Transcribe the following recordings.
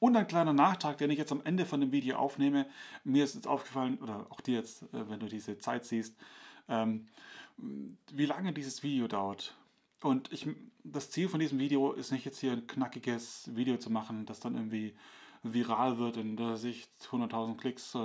Und ein kleiner Nachtrag, den ich jetzt am Ende von dem Video aufnehme. Mir ist jetzt aufgefallen, oder auch dir jetzt, wenn du diese Zeit siehst, wie lange dieses Video dauert. Und das Ziel von diesem Video ist nicht jetzt hier ein knackiges Video zu machen, das dann irgendwie viral wird in der Sicht 100.000 Klicks,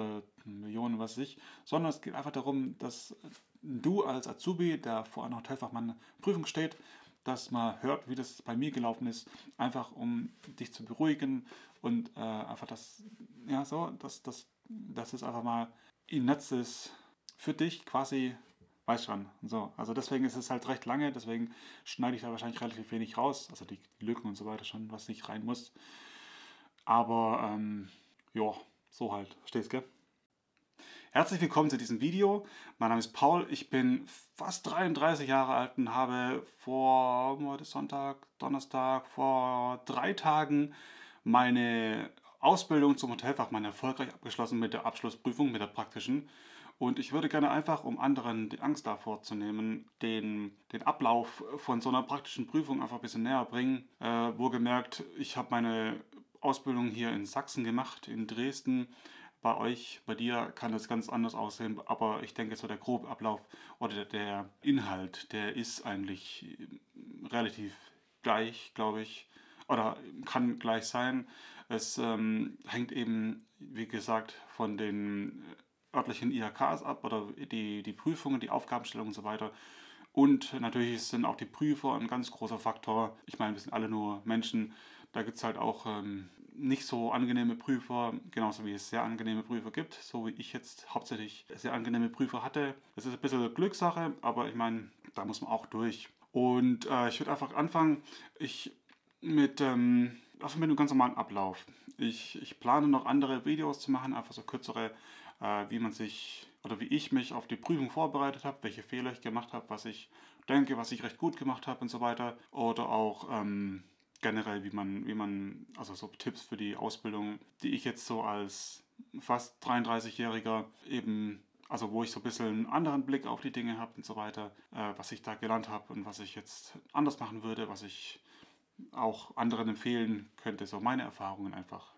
Millionen, was weiß ich, sondern es geht einfach darum, dass du als Azubi, der vor einer Hotelfachmann Prüfung steht, dass man hört, wie das bei mir gelaufen ist, einfach um dich zu beruhigen und einfach das, ja so, dass es einfach mal im Netz ist für dich quasi, weißt schon, so. Also deswegen ist es halt recht lange, deswegen schneide ich da wahrscheinlich relativ wenig raus, also die Lücken und so weiter schon, was nicht rein muss. Aber, ja, so halt, verstehst du, gell? Herzlich willkommen zu diesem Video. Mein Name ist Paul, ich bin fast 33 Jahre alt und habe vor, heute Sonntag, Donnerstag, vor 3 Tagen meine Ausbildung zum Hotelfachmann erfolgreich abgeschlossen mit der Abschlussprüfung, mit der praktischen. Und ich würde gerne einfach, um anderen die Angst davor zu nehmen, den Ablauf von so einer praktischen Prüfung einfach ein bisschen näher bringen. Wohlgemerkt, ich habe meine Ausbildung hier in Sachsen gemacht, in Dresden. Bei euch, bei dir kann das ganz anders aussehen, aber ich denke, so der grobe Ablauf oder der Inhalt, der ist eigentlich relativ gleich, glaube ich, oder kann gleich sein. Es hängt eben, wie gesagt, von den örtlichen IHKs ab oder die Prüfungen, die Aufgabenstellungen und so weiter. Und natürlich sind auch die Prüfer ein ganz großer Faktor. Ich meine, wir sind alle nur Menschen. Da gibt es halt auch nicht so angenehme Prüfer, genauso wie es sehr angenehme Prüfer gibt, so wie ich jetzt hauptsächlich sehr angenehme Prüfer hatte. Das ist ein bisschen Glückssache, aber ich meine, da muss man auch durch. Und ich würde einfach anfangen, mit einem ganz normalen Ablauf. Ich plane noch andere Videos zu machen, einfach so kürzere, wie man sich oder wie ich mich auf die Prüfung vorbereitet habe, welche Fehler ich gemacht habe, was ich denke, was ich recht gut gemacht habe und so weiter. Oder auch generell, wie man, also so Tipps für die Ausbildung, die ich jetzt so als fast 33-Jähriger eben, also wo ich so ein bisschen einen anderen Blick auf die Dinge habe und so weiter, was ich da gelernt habe und was ich jetzt anders machen würde, was ich auch anderen empfehlen könnte, so meine Erfahrungen einfach.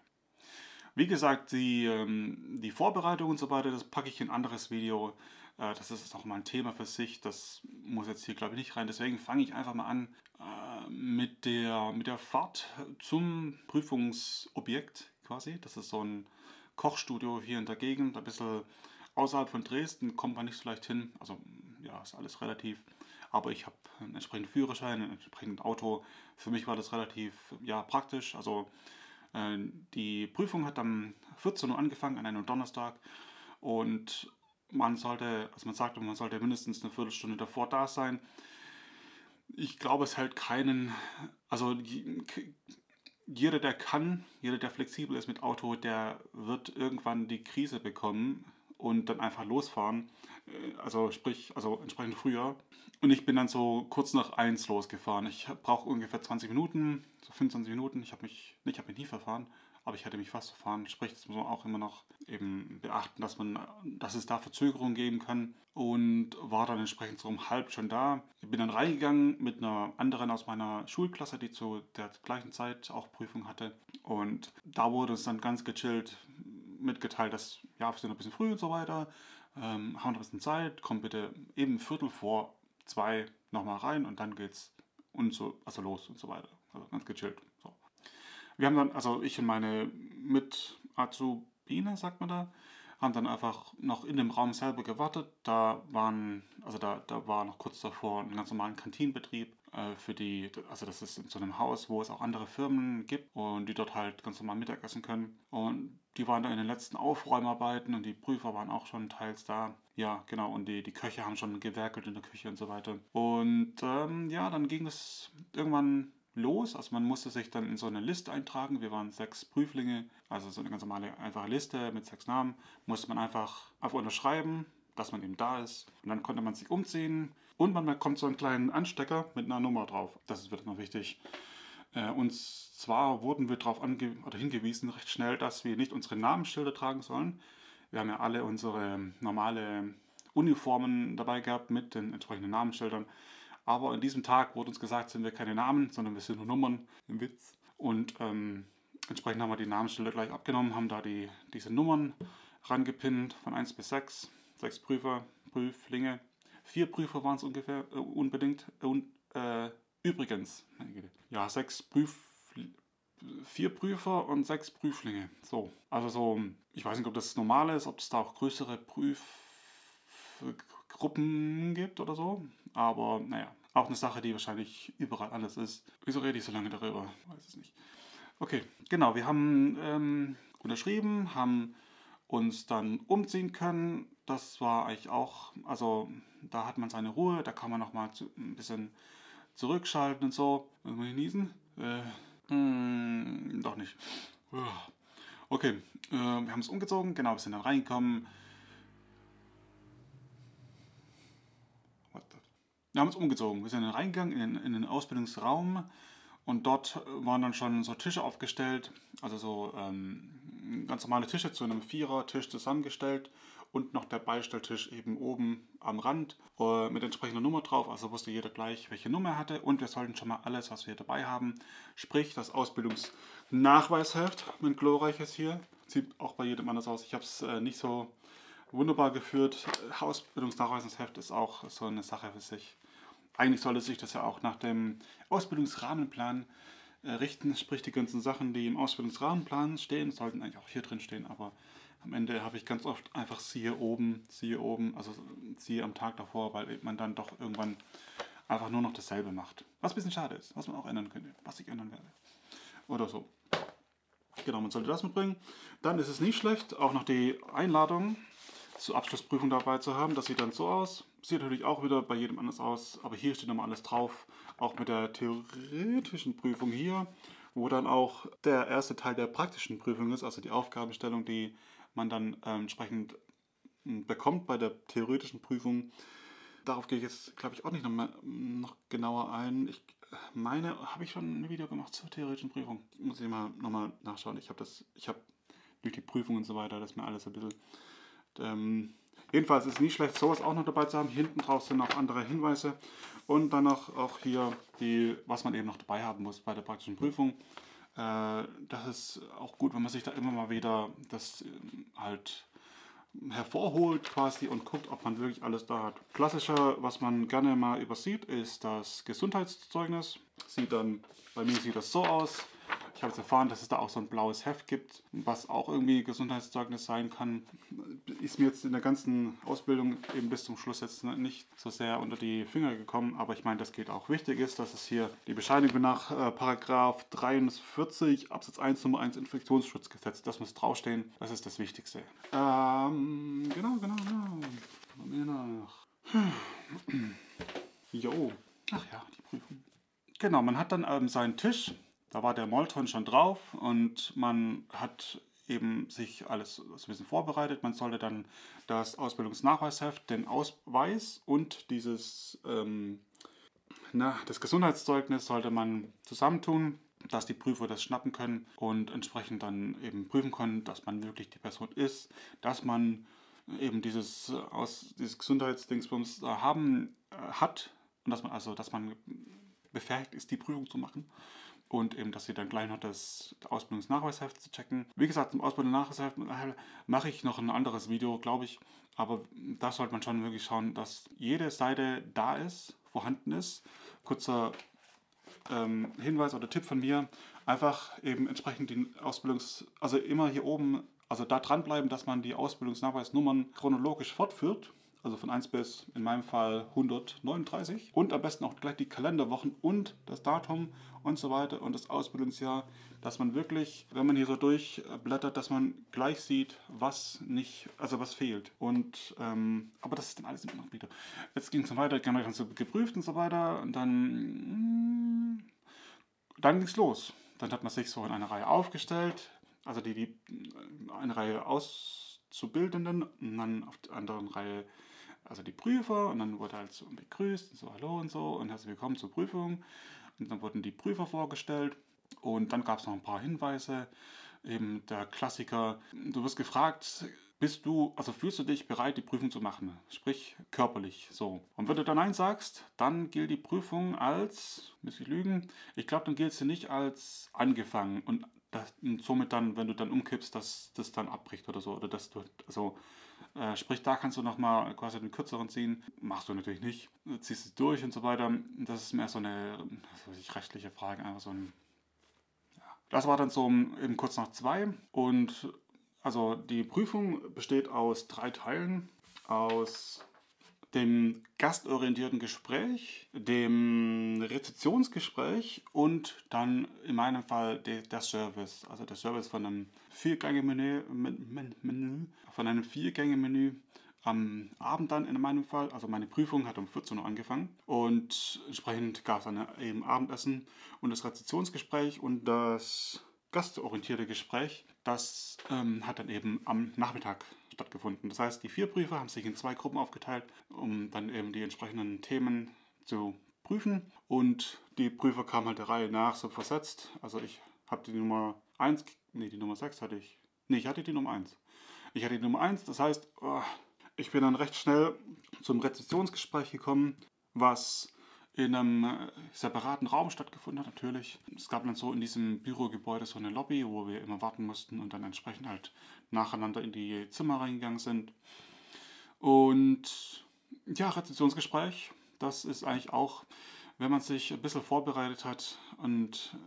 Wie gesagt, die Vorbereitung und so weiter, das packe ich in ein anderes Video. Das ist nochmal ein Thema für sich, das muss jetzt hier, glaube ich, nicht rein. Deswegen fange ich einfach mal an mit der Fahrt zum Prüfungsobjekt quasi. Das ist so ein Kochstudio hier in der Gegend, ein bisschen außerhalb von Dresden, kommt man nicht so leicht hin. Also ja, ist alles relativ. Aber ich habe einen entsprechenden Führerschein, ein entsprechendes Auto. Für mich war das relativ, ja, praktisch. Also die Prüfung hat am 14 Uhr angefangen, an einem Donnerstag, und man sollte, also man sagt, man sollte mindestens eine Viertelstunde davor da sein. Ich glaube, es hält keinen, also jeder, der kann, jeder, der flexibel ist mit Auto, der wird irgendwann die Krise bekommen und dann einfach losfahren, also sprich, also entsprechend früher. Und ich bin dann so kurz nach 1 losgefahren. Ich brauche ungefähr 20 Minuten, so 25 Minuten. Ich habe mich nie verfahren, aber ich hätte mich fast verfahren. Sprich, das muss man auch immer noch eben beachten, dass es da Verzögerungen geben kann. Und war dann entsprechend so um halb schon da. Ich bin dann reingegangen mit einer anderen aus meiner Schulklasse, die zu der gleichen Zeit auch Prüfung hatte. Und da wurde es dann ganz gechillt mitgeteilt, dass, ja, wir sind ein bisschen früh und so weiter, haben noch ein bisschen Zeit, kommt bitte eben 2:15 nochmal rein und dann geht's und so, also los und so weiter. Also ganz gechillt. So. Wir haben dann, also ich und meine Mit-Azubine, sagt man da, haben dann einfach noch in dem Raum selber gewartet. Da war noch kurz davor ein ganz normalen Kantinenbetrieb für die, also das ist in so einem Haus, wo es auch andere Firmen gibt und die dort halt ganz normal Mittagessen können. Und die waren da in den letzten Aufräumarbeiten und die Prüfer waren auch schon teils da. Ja, genau, und die Köche haben schon gewerkelt in der Küche und so weiter. Und ja, dann ging es irgendwann los. Also man musste sich dann in so eine Liste eintragen. Wir waren 6 Prüflinge, also so eine ganz normale, einfache Liste mit 6 Namen. Musste man einfach unterschreiben, dass man eben da ist. Und dann konnte man sich umziehen. Und man bekommt so einen kleinen Anstecker mit einer Nummer drauf. Das wird noch wichtig. Und zwar wurden wir darauf hingewiesen, recht schnell, dass wir nicht unsere Namensschilder tragen sollen. Wir haben ja alle unsere normale Uniformen dabei gehabt mit den entsprechenden Namensschildern. Aber an diesem Tag wurde uns gesagt, sind wir keine Namen, sondern wir sind nur Nummern. Im Witz. Und Entsprechend haben wir die Namensstelle gleich abgenommen, haben da diese Nummern rangepinnt von 1 bis 6. 6 Prüfer, Prüflinge. 4 Prüfer waren es ungefähr, unbedingt. Übrigens, ja, 4 Prüfer und 6 Prüflinge. So, also so, ich weiß nicht, ob das normal ist, ob es da auch größere Prüfgruppen gibt oder so. Aber naja, auch eine Sache, die wahrscheinlich überall anders ist. Wieso rede ich so lange darüber? Weiß es nicht. Okay, genau, wir haben unterschrieben, haben uns dann umziehen können. Das war eigentlich auch, also da hat man seine Ruhe, da kann man nochmal ein bisschen zurückschalten und so. Muss man hier niesen? Doch nicht. Okay, wir haben es umgezogen, genau, wir sind dann reingekommen. Wir haben es umgezogen, wir sind dann reingegangen in den Ausbildungsraum. Und dort waren dann schon so Tische aufgestellt, also so ganz normale Tische zu einem Vierertisch zusammengestellt und noch der Beistelltisch eben oben am Rand mit entsprechender Nummer drauf, also wusste jeder gleich, welche Nummer er hatte, und wir sollten schon mal alles, was wir hier dabei haben, sprich das Ausbildungsnachweisheft, mein glorreiches hier, sieht auch bei jedem anders aus, ich habe es nicht so wunderbar geführt, Ausbildungsnachweisheft ist auch so eine Sache für sich. Eigentlich sollte sich das ja auch nach dem Ausbildungsrahmenplan richten, sprich die ganzen Sachen, die im Ausbildungsrahmenplan stehen, sollten eigentlich auch hier drin stehen, aber am Ende habe ich ganz oft einfach siehe oben, also siehe am Tag davor, weil man dann doch irgendwann einfach nur noch dasselbe macht. Was ein bisschen schade ist, was man auch ändern könnte, was ich ändern werde. Oder so. Genau, man sollte das mitbringen. Dann ist es nicht schlecht, auch noch die Einladung zur Abschlussprüfung dabei zu haben. Das sieht dann so aus. Sieht natürlich auch wieder bei jedem anders aus, aber hier steht nochmal alles drauf, auch mit der theoretischen Prüfung hier, wo dann auch der erste Teil der praktischen Prüfung ist, also die Aufgabenstellung, die man dann entsprechend bekommt bei der theoretischen Prüfung. Darauf gehe ich jetzt, glaube ich, auch nicht noch genauer ein. Ich meine, habe ich schon ein Video gemacht zur theoretischen Prüfung. Muss ich mal nochmal nachschauen. Ich habe durch die Prüfung und so weiter, das ist mir alles ein bisschen... jedenfalls ist es nicht schlecht, sowas auch noch dabei zu haben. Hinten drauf sind noch andere Hinweise und dann noch auch hier, was man eben noch dabei haben muss bei der praktischen Prüfung. Das ist auch gut, wenn man sich da immer mal wieder das halt hervorholt quasi und guckt, ob man wirklich alles da hat. Klassischer, was man gerne mal übersieht, ist das Gesundheitszeugnis. Bei mir sieht das so aus. Ich habe jetzt erfahren, dass es da auch so ein blaues Heft gibt, was auch irgendwie Gesundheitszeugnis sein kann. Ist mir jetzt in der ganzen Ausbildung eben bis zum Schluss jetzt nicht so sehr unter die Finger gekommen, aber ich meine, das geht auch. Wichtig ist, dass es hier die Bescheinigung nach Paragraph 43 Absatz 1 Nummer 1 Infektionsschutzgesetz, das muss draufstehen, das ist das Wichtigste. Genau. Mal mehr nach. Jo. Ach ja, die Prüfung. Genau, man hat dann seinen Tisch. Da war der Molton schon drauf und man hat eben sich alles ein bisschen vorbereitet. Man sollte dann das Ausbildungsnachweisheft, den Ausweis und dieses das Gesundheitszeugnis sollte man zusammentun, dass die Prüfer das schnappen können und entsprechend dann eben prüfen können, dass man wirklich die Person ist, dass man eben dieses Gesundheitsdingsbums hat und dass man befähigt ist, die Prüfung zu machen. Und eben, dass sie dann gleich noch das Ausbildungsnachweisheft zu checken. Wie gesagt, zum Ausbildungsnachweisheft mache ich noch ein anderes Video, glaube ich. Aber da sollte man schon wirklich schauen, dass jede Seite da ist, vorhanden ist. Kurzer Hinweis oder Tipp von mir. Einfach eben entsprechend den also immer hier oben, also da dranbleiben, dass man die Ausbildungsnachweisnummern chronologisch fortführt. Also von 1 bis, in meinem Fall, 139. Und am besten auch gleich die Kalenderwochen und das Datum und so weiter und das Ausbildungsjahr, dass man wirklich, wenn man hier so durchblättert, dass man gleich sieht, was fehlt. Und, aber das ist dann alles noch wieder. Jetzt ging es dann weiter, dann so geprüft und so weiter. Und dann ging es los. Dann hat man sich so in eine Reihe aufgestellt, also eine Reihe Auszubildenden und dann auf der anderen Reihe also die Prüfer und dann wurde halt so begrüßt und so hallo und so und herzlich willkommen zur Prüfung und dann wurden die Prüfer vorgestellt und dann gab es noch ein paar Hinweise, eben der Klassiker, du wirst gefragt, fühlst du dich bereit, die Prüfung zu machen, sprich körperlich so. Und wenn du dann Nein sagst, dann gilt die Prüfung als, müsste ich lügen, ich glaube, dann gilt sie nicht als angefangen und und somit dann, wenn du dann umkippst, dass das dann abbricht oder so. Oder dass du, also, sprich, da kannst du nochmal quasi den kürzeren ziehen. Machst du natürlich nicht. Ziehst es durch und so weiter. Das ist mehr so eine, was weiß ich, rechtliche Frage. Einfach so ein, ja. Das war dann so eben kurz nach 2. Und also die Prüfung besteht aus 3 Teilen. Aus dem gastorientierten Gespräch, dem Rezeptionsgespräch und dann in meinem Fall der Service. Also der Service von einem 4-Gänge-Menü am Abend dann in meinem Fall. Also meine Prüfung hat um 14 Uhr angefangen und entsprechend gab es dann eben Abendessen und das Rezeptionsgespräch und das gastorientierte Gespräch. Das hat dann eben am Nachmittag stattgefunden. Das heißt, die 4 Prüfer haben sich in 2 Gruppen aufgeteilt, um dann eben die entsprechenden Themen zu prüfen. Und die Prüfer kamen halt der Reihe nach so versetzt. Also ich habe die Nummer 1, nee, die Nummer 6 hatte ich. Nee, ich hatte die Nummer 1. Ich hatte die Nummer 1, das heißt, ich bin dann recht schnell zum Rezeptionsgespräch gekommen, was in einem separaten Raum stattgefunden hat, natürlich. Es gab dann so in diesem Bürogebäude so eine Lobby, wo wir immer warten mussten und dann entsprechend halt nacheinander in die Zimmer reingegangen sind. Und ja, Rezeptionsgespräch, das ist eigentlich auch, wenn man sich ein bisschen vorbereitet hat und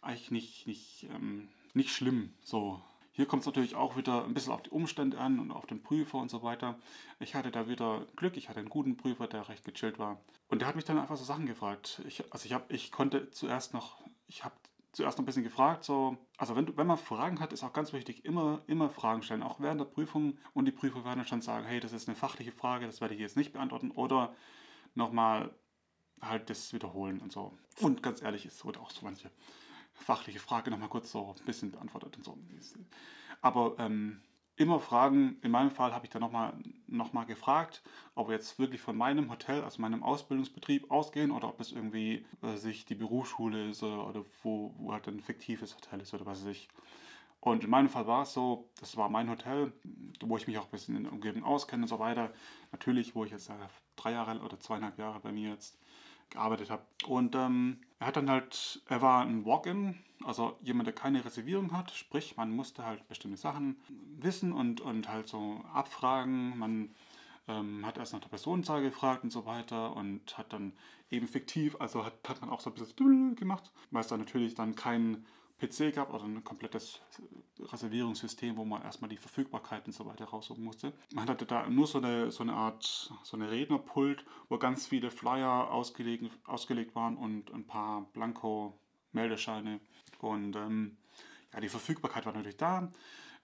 eigentlich nicht schlimm so. Hier kommt es natürlich auch wieder ein bisschen auf die Umstände an und auf den Prüfer und so weiter. Ich hatte da wieder Glück, ich hatte einen guten Prüfer, der recht gechillt war. Und der hat mich dann einfach so Sachen gefragt. Ich habe zuerst noch ein bisschen gefragt. So, also wenn man Fragen hat, ist auch ganz wichtig, immer Fragen stellen, auch während der Prüfung. Und die Prüfer werden dann schon sagen, hey, das ist eine fachliche Frage, das werde ich jetzt nicht beantworten. Oder nochmal halt das wiederholen und so. Und ganz ehrlich, es wurde auch so manche fachliche Frage nochmal kurz so ein bisschen beantwortet und so. Aber immer Fragen, in meinem Fall habe ich dann nochmal gefragt, ob wir jetzt wirklich von meinem Hotel, also meinem Ausbildungsbetrieb ausgehen oder ob es irgendwie sich die Berufsschule ist oder wo halt ein fiktives Hotel ist oder was weiß ich. Und in meinem Fall war es so, das war mein Hotel, wo ich mich auch ein bisschen in der Umgebung auskenne und so weiter. Natürlich, wo ich jetzt 3 Jahre oder 2,5 Jahre bei mir jetzt gearbeitet habe. Und er war ein Walk-in, also jemand, der keine Reservierung hat, sprich, man musste halt bestimmte Sachen wissen und halt so abfragen. Man hat erst nach der Personenzahl gefragt und so weiter und hat dann eben fiktiv, also hat man auch so ein bisschen gemacht, weil es dann natürlich dann kein PC gab oder ein komplettes Reservierungssystem, wo man erstmal die Verfügbarkeit und so weiter raussuchen musste. Man hatte da nur so eine Art, so eine Rednerpult, wo ganz viele Flyer ausgelegt waren und ein paar Blanko-Meldescheine. Und ja, die Verfügbarkeit war natürlich da.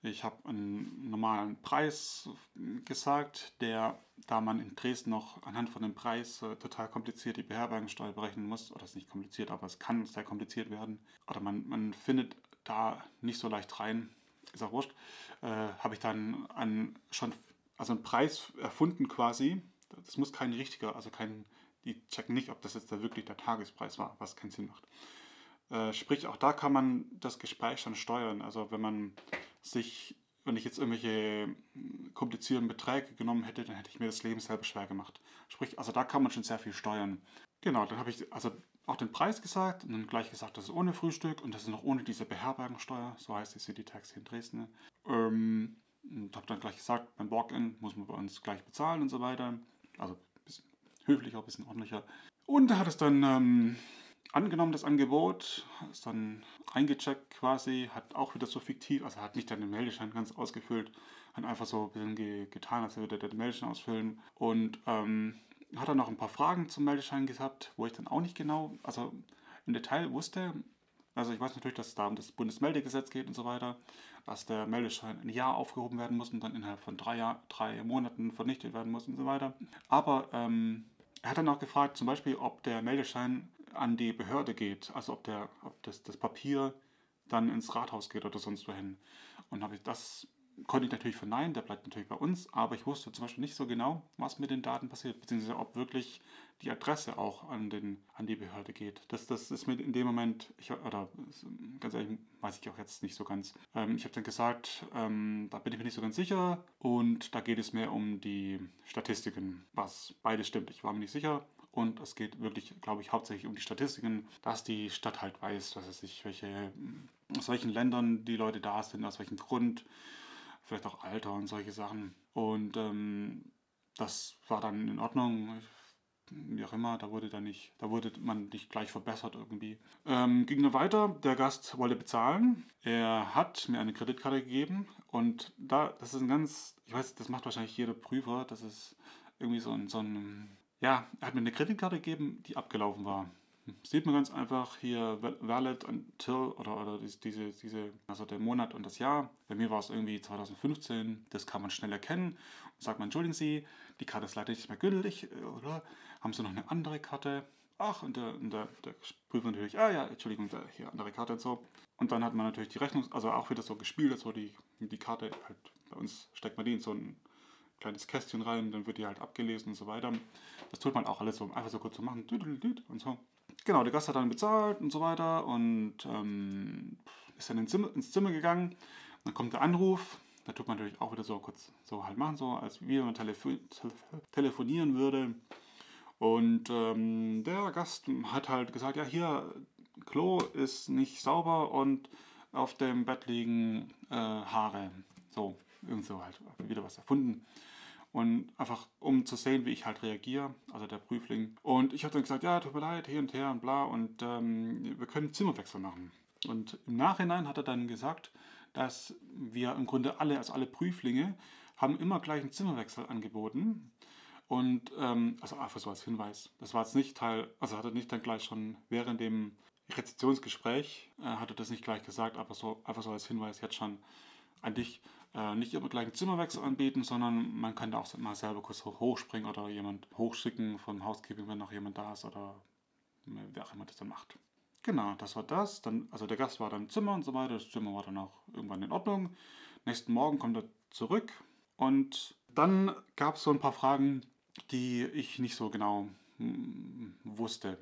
Ich habe einen normalen Preis gesagt, da man in Dresden noch anhand von dem Preis total kompliziert die Beherbergungssteuer berechnen muss, oder es ist nicht kompliziert, aber es kann sehr kompliziert werden, oder man findet da nicht so leicht rein, ist auch wurscht, habe ich dann einen Preis erfunden quasi. Das muss kein richtiger, die checken nicht, ob das jetzt da wirklich der Tagespreis war, was keinen Sinn macht. Sprich, auch da kann man das Gespräch schon steuern. Also wenn ich jetzt irgendwelche komplizierten Beträge genommen hätte, dann hätte ich mir das Leben selber schwer gemacht. Sprich, also da kann man schon sehr viel steuern. Genau, dann habe ich also auch den Preis gesagt und dann gleich gesagt, das ist ohne Frühstück und das ist noch ohne diese Beherbergungssteuer, so heißt die City Tax hier in Dresden. Und habe dann gleich gesagt, beim Walk-in muss man bei uns gleich bezahlen und so weiter. Also ein bisschen höflicher, ein bisschen ordentlicher. Und da hat es dann angenommen, das Angebot, ist dann eingecheckt quasi, hat auch wieder so fiktiv, also hat nicht dann den Meldeschein ganz ausgefüllt, hat einfach so ein bisschen getan, als würde er den Meldeschein ausfüllen und hat dann noch ein paar Fragen zum Meldeschein gehabt, wo ich dann auch nicht genau, also im Detail wusste, also ich weiß natürlich, dass es da um das Bundesmeldegesetz geht und so weiter, dass der Meldeschein ein Jahr aufgehoben werden muss und dann innerhalb von 3 Monaten vernichtet werden muss und so weiter, aber er hat dann auch gefragt, zum Beispiel, ob der Meldeschein an die Behörde geht, also ob das Papier dann ins Rathaus geht oder sonst wohin. Und das konnte ich natürlich verneinen, der bleibt natürlich bei uns, aber ich wusste zum Beispiel nicht so genau, was mit den Daten passiert, beziehungsweise ob wirklich die Adresse auch an die Behörde geht. Das ist mir in dem Moment, ganz ehrlich, weiß ich auch jetzt nicht so ganz. Ich habe dann gesagt, da bin ich mir nicht so ganz sicher und da geht es mehr um die Statistiken, was beides stimmt. Ich war mir nicht sicher. Und es geht wirklich, glaube ich, hauptsächlich um die Statistiken, dass die Stadt halt weiß, dass es sich aus welchen Ländern die Leute da sind, aus welchem Grund, vielleicht auch Alter und solche Sachen. Und das war dann in Ordnung, wie auch immer, da wurde man nicht gleich verbessert irgendwie. Ging dann weiter, der Gast wollte bezahlen, er hat mir eine Kreditkarte gegeben und das ist ein ganz, ich weiß, das macht wahrscheinlich jeder Prüfer, das ist irgendwie so ein ja, er hat mir eine Kreditkarte gegeben, die abgelaufen war. Sieht man ganz einfach hier Valid until oder diese, also der Monat und das Jahr. Bei mir war es irgendwie 2015, das kann man schnell erkennen. Und sagt man, entschuldigen Sie, die Karte ist leider nicht mehr gültig, oder? Haben Sie noch eine andere Karte? Ach, und der Prüfer natürlich, ah ja, Entschuldigung, hier andere Karte und so. Und dann hat man natürlich die Rechnung, also auch wieder so gespielt, so die Karte, halt bei uns steckt man die in so ein kleines Kästchen rein, dann wird die halt abgelesen und so weiter. Das tut man auch alles so, um einfach so kurz zu machen, und so. Genau, der Gast hat dann bezahlt und so weiter und ist dann ins Zimmer gegangen. Dann kommt der Anruf, da tut man natürlich auch wieder so kurz so halt machen, so als wie wenn man telefonieren würde. Und der Gast hat halt gesagt, ja hier, Klo ist nicht sauber und auf dem Bett liegen Haare. So, irgend so halt, wieder was erfunden. Und einfach, um zu sehen, wie ich halt reagiere, also der Prüfling. Und ich habe dann gesagt, ja, tut mir leid, hier und her und bla. Und wir können Zimmerwechsel machen. Und im Nachhinein hat er dann gesagt, dass wir im Grunde alle Prüflinge, haben immer gleich einen Zimmerwechsel angeboten. Und, also einfach so als Hinweis. Das war jetzt nicht Teil, also hat er nicht dann gleich schon während dem Rezeptionsgespräch, hat er das nicht gleich gesagt, aber so einfach so als Hinweis jetzt schon an dich, nicht immer gleich einen Zimmerwechsel anbieten, sondern man kann da auch mal selber kurz hochspringen oder jemand hochschicken vom Housekeeping, wenn noch jemand da ist oder wer auch immer das dann macht. Genau, das war das. Dann, also der Gast war dann im Zimmer und so weiter. Das Zimmer war dann auch irgendwann in Ordnung. Nächsten Morgen kommt er zurück und dann gab es so ein paar Fragen, die ich nicht so genau wusste.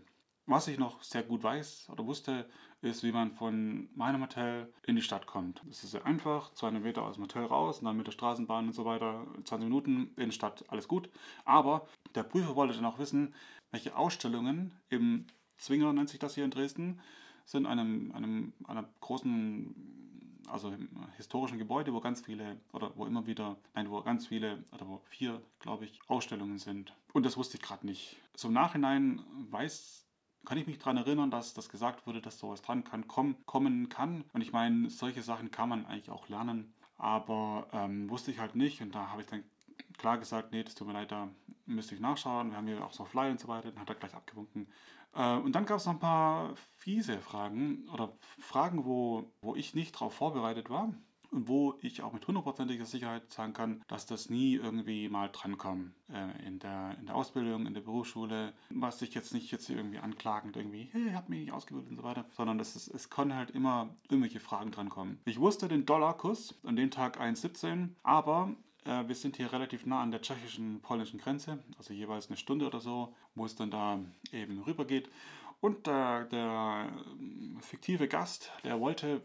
Was ich noch sehr gut weiß oder wusste, ist, wie man von meinem Hotel in die Stadt kommt. Das ist sehr einfach, 200 Meter aus dem Hotel raus und dann mit der Straßenbahn und so weiter, 20 Minuten in die Stadt, alles gut. Aber der Prüfer wollte dann auch wissen, welche Ausstellungen im Zwinger, nennt sich das hier in Dresden, sind einer großen, also historischen Gebäude, wo ganz viele, oder wo immer wieder, nein, wo ganz viele, oder wo 4, glaube ich, Ausstellungen sind. Und das wusste ich gerade nicht. So im Nachhinein kann ich mich daran erinnern, dass das gesagt wurde, dass sowas dran kann, kommen kann. Und ich meine, solche Sachen kann man eigentlich auch lernen. Aber wusste ich halt nicht. Und da habe ich dann klar gesagt, nee, das tut mir leid, da müsste ich nachschauen. Wir haben hier auch so Flyer und so weiter. Dann hat er gleich abgewunken. Und dann gab es noch ein paar fiese Fragen. Oder Fragen, wo ich nicht drauf vorbereitet war. Und wo ich auch mit hundertprozentiger Sicherheit sagen kann, dass das nie irgendwie mal drankommt in der Ausbildung, in der Berufsschule. Was ich jetzt nicht jetzt irgendwie anklagend irgendwie, hey, ich hab mich nicht ausgebildet und so weiter, sondern es können halt immer irgendwelche Fragen drankommen. Ich wusste den Dollarkurs an dem Tag 1,17, aber wir sind hier relativ nah an der tschechischen, polnischen Grenze, also jeweils eine Stunde oder so, wo es dann da eben rüber geht. Und der fiktive Gast, der wollte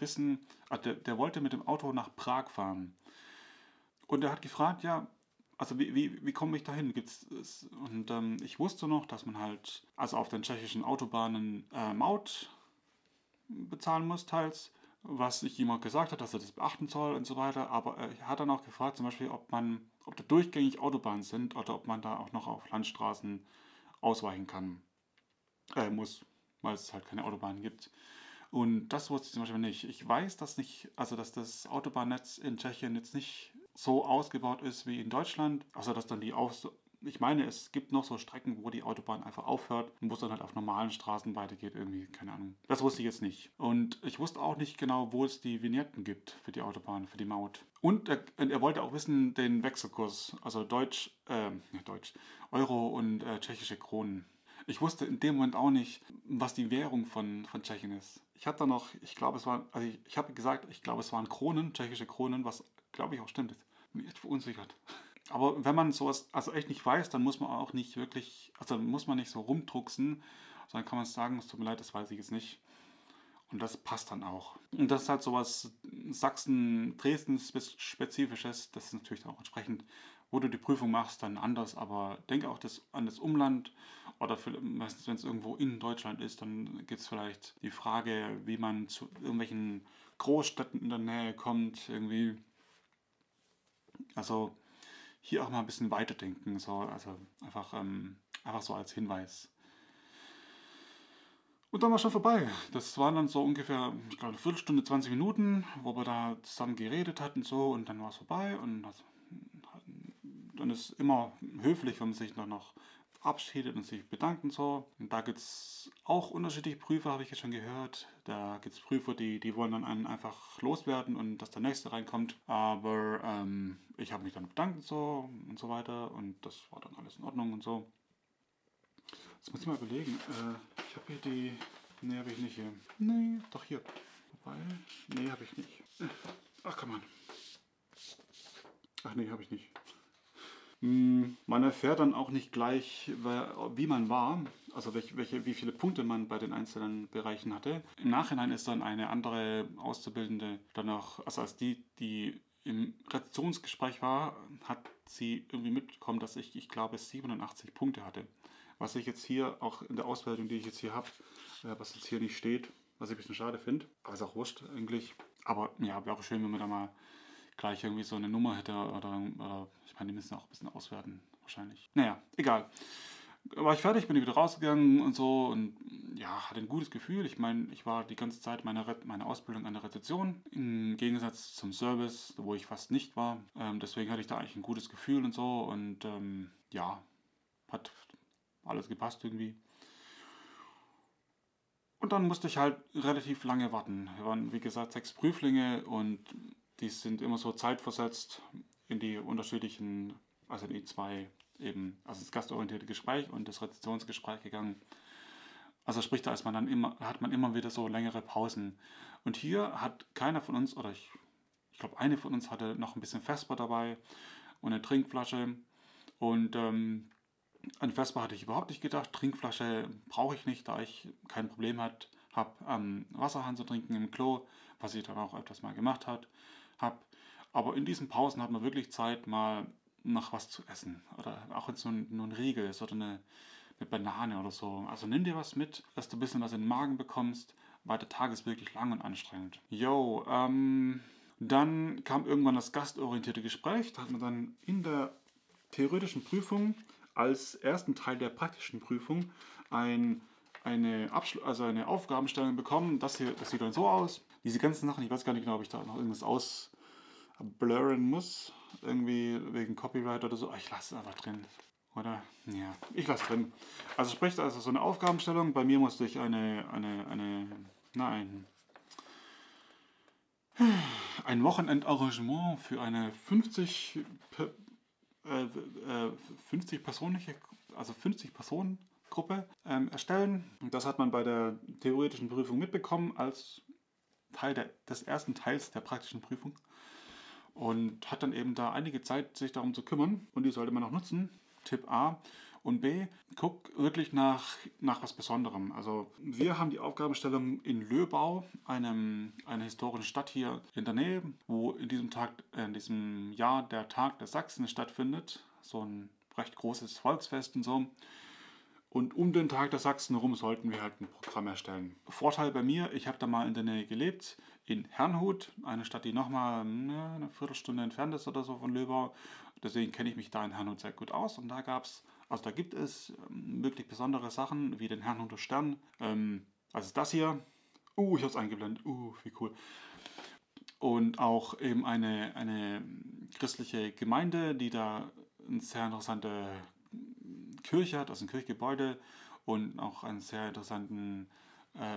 mit dem Auto nach Prag fahren. Und er hat gefragt, ja, also wie komme ich da hin? Und ich wusste noch, dass man halt, also auf den tschechischen Autobahnen Maut bezahlen muss teils, was ich ihm auch gesagt habe, dass er das beachten soll und so weiter. Aber er hat dann auch gefragt, zum Beispiel, ob da durchgängig Autobahnen sind oder ob man da auch noch auf Landstraßen ausweichen kann. Muss, weil es halt keine Autobahnen gibt. Und das wusste ich zum Beispiel nicht. Ich weiß, dass nicht, also dass das Autobahnnetz in Tschechien jetzt nicht so ausgebaut ist wie in Deutschland. Also dass dann ich meine, es gibt noch so Strecken, wo die Autobahn einfach aufhört und wo es dann halt auf normalen Straßen weitergeht irgendwie, keine Ahnung. Das wusste ich jetzt nicht. Und ich wusste auch nicht genau, wo es die Vignetten gibt für die Autobahn, für die Maut. Und er wollte auch wissen, den Wechselkurs, also Euro und tschechische Kronen. Ich wusste in dem Moment auch nicht, was die Währung von Tschechien ist. Ich habe da noch, ich glaube es waren, also ich habe gesagt, ich glaube es waren Kronen, tschechische Kronen, was glaube ich auch stimmt. Bin echt verunsichert. Aber wenn man sowas also echt nicht weiß, dann muss man auch nicht wirklich, also muss man nicht so rumdrucksen, sondern kann man sagen, es tut mir leid, das weiß ich jetzt nicht. Und das passt dann auch. Und das ist halt sowas Sachsen-Dresden-Spezifisches, das ist natürlich auch entsprechend, wo du die Prüfung machst, dann anders, aber denke auch an das Umland Oder meistens, wenn es irgendwo in Deutschland ist, dann gibt es vielleicht die Frage, wie man zu irgendwelchen Großstädten in der Nähe kommt, irgendwie. Also hier auch mal ein bisschen weiterdenken, so, also einfach so als Hinweis. Und dann war es schon vorbei. Das waren dann so ungefähr, ich glaube, eine Viertelstunde, 20 Minuten, wo wir da zusammen geredet hatten, so, und dann war es vorbei. Und also, dann ist immer höflich, wenn man sich dann noch abschiedet und sich bedankt und so. Und da gibt es auch unterschiedliche Prüfer, habe ich jetzt schon gehört. Da gibt es Prüfer, die wollen dann einen einfach loswerden und dass der Nächste reinkommt. Aber ich habe mich dann bedankt und so weiter und das war dann alles in Ordnung und so. Jetzt muss ich mal überlegen. Ich habe hier die... Ne, habe ich nicht hier. Nee, doch hier. Wobei... Nee, habe ich nicht. Ach, komm an. Ach nee, habe ich nicht. Man erfährt dann auch nicht gleich, wie man war, also wie viele Punkte man bei den einzelnen Bereichen hatte. Im Nachhinein ist dann eine andere Auszubildende dann auch, also als die im Rezessionsgespräch war, hat sie irgendwie mitbekommen, dass ich glaube, 87 Punkte hatte. Was ich jetzt hier auch in der Auswertung, die ich jetzt hier habe, was jetzt hier nicht steht, was ich ein bisschen schade finde, aber ist auch wurscht eigentlich. Aber ja, wäre auch schön, wenn man da mal gleich irgendwie so eine Nummer hätte oder ich meine, die müssen auch ein bisschen auswerten wahrscheinlich. Naja, egal. War ich fertig, bin ich wieder rausgegangen und so und ja, hatte ein gutes Gefühl. Ich meine, ich war die ganze Zeit meiner Ausbildung an der Rezeption, im Gegensatz zum Service, wo ich fast nicht war. Deswegen hatte ich da eigentlich ein gutes Gefühl und so und ja, hat alles gepasst irgendwie. Und dann musste ich halt relativ lange warten. Wir waren, wie gesagt, 6 Prüflinge und die sind immer so zeitversetzt in die unterschiedlichen, also in die 2 eben, also das gastorientierte Gespräch und das Rezessionsgespräch gegangen. Also sprich, da ist man dann hat man immer wieder so längere Pausen. Und hier hat keiner von uns, oder ich glaube eine von uns hatte noch ein bisschen Vesper dabei und eine Trinkflasche. Und an Vesper hatte ich überhaupt nicht gedacht. Trinkflasche brauche ich nicht, da ich kein Problem habe, Wasserhahn zu trinken im Klo, was ich dann auch öfters mal gemacht habe. Aber in diesen Pausen hat man wirklich Zeit, mal noch was zu essen. Oder auch wenn es nur ein Riegel ist oder eine Banane oder so. Also nimm dir was mit, dass du ein bisschen was in den Magen bekommst, weil der Tag ist wirklich lang und anstrengend. Jo, dann kam irgendwann das gastorientierte Gespräch. Da hat man dann in der theoretischen Prüfung als ersten Teil der praktischen Prüfung eine Aufgabenstellung bekommen. Das hier, das sieht dann so aus. Diese ganzen Sachen, ich weiß gar nicht genau, ob ich da noch irgendwas ausblurren muss. Irgendwie wegen Copyright oder so. Aber ich lasse es einfach drin. Oder? Ja, ich lasse es drin. Also sprich, also so eine Aufgabenstellung. Bei mir musste ich ein Wochenendarrangement für eine 50-Personen-Gruppe erstellen. Und das hat man bei der theoretischen Prüfung mitbekommen als Teil des ersten Teils der praktischen Prüfung und hat dann eben da einige Zeit, sich darum zu kümmern und die sollte man auch nutzen. Tipp A und B, guck wirklich nach was Besonderem. Also wir haben die Aufgabenstellung in Löbau, einer historischen Stadt hier in der Nähe, wo in diesem Jahr der Tag der Sachsen stattfindet, so ein recht großes Volksfest und so. Und um den Tag der Sachsen herum sollten wir halt ein Programm erstellen. Vorteil bei mir, ich habe da mal in der Nähe gelebt, in Herrnhut, eine Stadt, die nochmal eine Viertelstunde entfernt ist oder so von Löbau. Deswegen kenne ich mich da in Herrnhut sehr gut aus. Und da gibt es wirklich besondere Sachen, wie den Herrnhuter Stern. Also das hier. Ich habe es eingeblendet. Wie cool. Und auch eben eine christliche Gemeinde, die da eine sehr interessante Kirche hat, also ein Kirchgebäude und auch einen sehr interessanten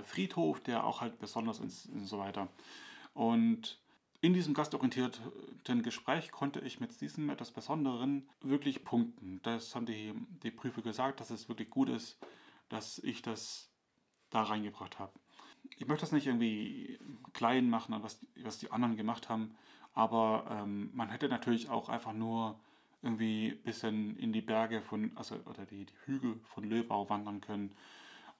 Friedhof, der auch halt besonders ist und so weiter. Und in diesem gastorientierten Gespräch konnte ich mit diesem etwas Besonderen wirklich punkten. Das haben die Prüfer gesagt, dass es wirklich gut ist, dass ich das da reingebracht habe. Ich möchte das nicht irgendwie klein machen, was die anderen gemacht haben, aber man hätte natürlich auch einfach nur irgendwie ein bisschen in die Berge oder die Hügel von Löbau wandern können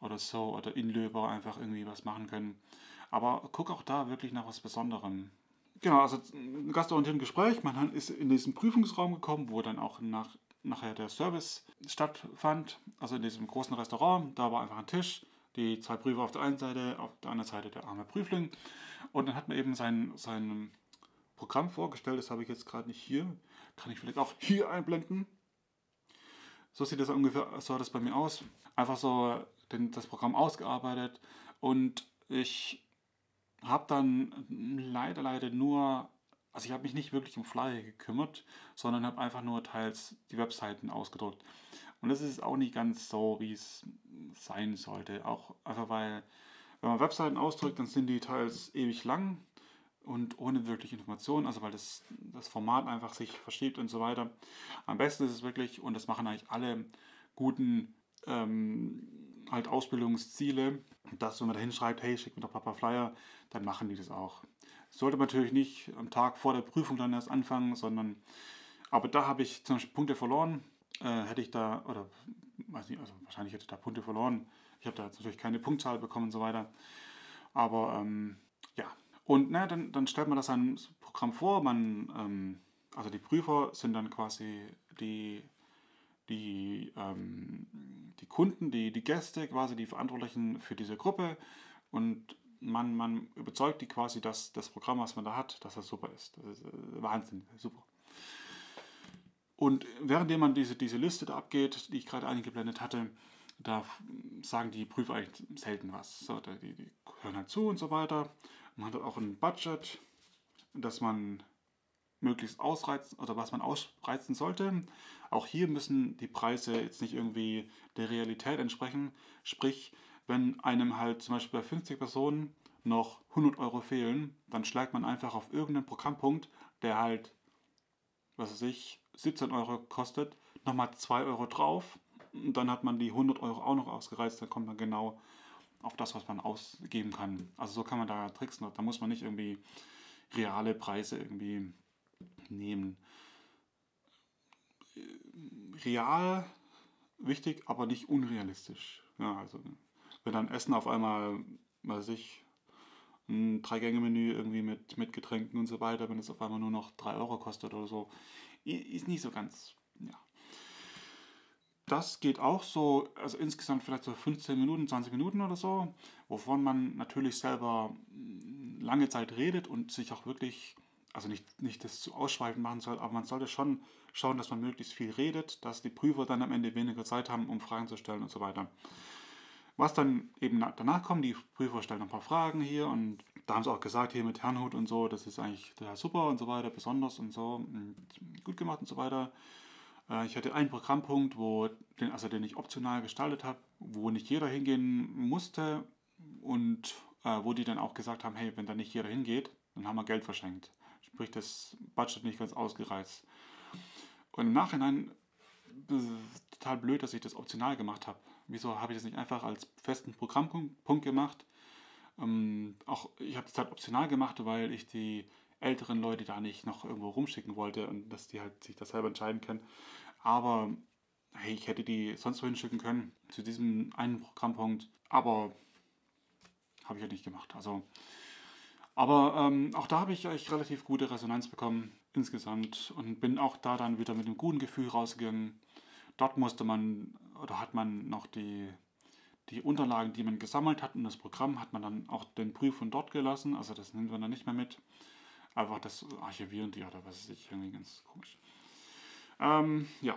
oder so, oder in Löbau einfach irgendwie was machen können. Aber guck auch da wirklich nach was Besonderem. Genau, also ein gastorientiertes Gespräch, man ist in diesen Prüfungsraum gekommen, wo dann auch nach nachher der Service stattfand, also in diesem großen Restaurant. Da war einfach ein Tisch, die zwei Prüfer auf der einen Seite, auf der anderen Seite der arme Prüfling. Und dann hat man eben sein Programm vorgestellt, das habe ich jetzt gerade nicht hier, kann ich vielleicht auch hier einblenden. So sieht das ungefähr, so das bei mir aus. Einfach so das Programm ausgearbeitet und ich habe dann leider nur, also ich habe mich nicht wirklich um Flyer gekümmert, sondern habe einfach nur teils die Webseiten ausgedruckt. Und das ist auch nicht ganz so, wie es sein sollte. Auch einfach weil, wenn man Webseiten ausdrückt, dann sind die teils ewig lang und ohne wirklich Informationen, also weil das Format einfach sich verschiebt und so weiter. Am besten ist es wirklich, und das machen eigentlich alle guten halt Ausbildungsziele, dass wenn man da hinschreibt, hey, schick mir doch Papa Flyer, dann machen die das auch. Sollte man natürlich nicht am Tag vor der Prüfung dann erst anfangen, sondern, aber da habe ich zum Beispiel Punkte verloren, hätte ich da, oder weiß nicht, also wahrscheinlich hätte ich da Punkte verloren, ich habe da jetzt natürlich keine Punktzahl bekommen und so weiter, aber ja. Und na, dann stellt man das ein Programm vor, also die Prüfer sind dann quasi die Kunden, die Gäste, quasi die Verantwortlichen für diese Gruppe, und man überzeugt die quasi, dass das Programm, was man da hat, dass das super ist. Das ist Wahnsinn, super. Und währenddem man diese Liste da abgeht, die ich gerade eingeblendet hatte, da sagen die Prüfer eigentlich selten was. So, die hören halt zu und so weiter. Man hat auch ein Budget, das man möglichst ausreizen oder was man ausreizen sollte. Auch hier müssen die Preise jetzt nicht irgendwie der Realität entsprechen. Sprich, wenn einem halt zum Beispiel bei 50 Personen noch 100 € fehlen, dann schlägt man einfach auf irgendeinen Programmpunkt, der halt, was weiß ich, 17 € kostet, nochmal 2 € drauf. Und dann hat man die 100 € auch noch ausgereizt, dann kommt man genau auf das, was man ausgeben kann. Also so kann man da tricksen, da muss man nicht irgendwie reale Preise irgendwie nehmen. Real, wichtig, aber nicht unrealistisch. Ja, also wenn dann Essen auf einmal, weiß ich, ein 3-Gänge-Menü irgendwie mit Getränken und so weiter, wenn es auf einmal nur noch 3 € kostet oder so, ist nicht so ganz, ja. Das geht auch so, also insgesamt vielleicht so 15 Minuten, 20 Minuten oder so, wovon man natürlich selber lange Zeit redet und sich auch wirklich, also nicht das zu ausschweifend machen soll, aber man sollte schon schauen, dass man möglichst viel redet, dass die Prüfer dann am Ende weniger Zeit haben, um Fragen zu stellen und so weiter. Was dann eben danach kommt, die Prüfer stellen ein paar Fragen hier und da haben sie auch gesagt, hier mit Herrnhut und so, das ist eigentlich super und so weiter, besonders und so, und gut gemacht und so weiter. Ich hatte einen Programmpunkt, den ich optional gestaltet habe, wo nicht jeder hingehen musste und wo die dann auch gesagt haben, hey, wenn da nicht jeder hingeht, dann haben wir Geld verschenkt. Sprich, das Budget nicht ganz ausgereizt. Und im Nachhinein total blöd, dass ich das optional gemacht habe. Wieso habe ich das nicht einfach als festen Programmpunkt gemacht? Auch ich habe das halt optional gemacht, weil ich die älteren Leute da nicht noch irgendwo rumschicken wollte und dass die halt sich das selber entscheiden können. Aber hey, ich hätte die sonst wohin schicken können, zu diesem einen Programmpunkt. Aber habe ich halt nicht gemacht. Also, aber auch da habe ich eigentlich relativ gute Resonanz bekommen insgesamt und bin auch da dann wieder mit einem guten Gefühl rausgegangen. Dort musste man oder hat man noch die Unterlagen, die man gesammelt hat, und das Programm hat man dann auch den Prüfern dort gelassen. Also das nimmt man dann nicht mehr mit. Einfach das archivieren die oder was weiß ich, irgendwie ganz komisch. Ja,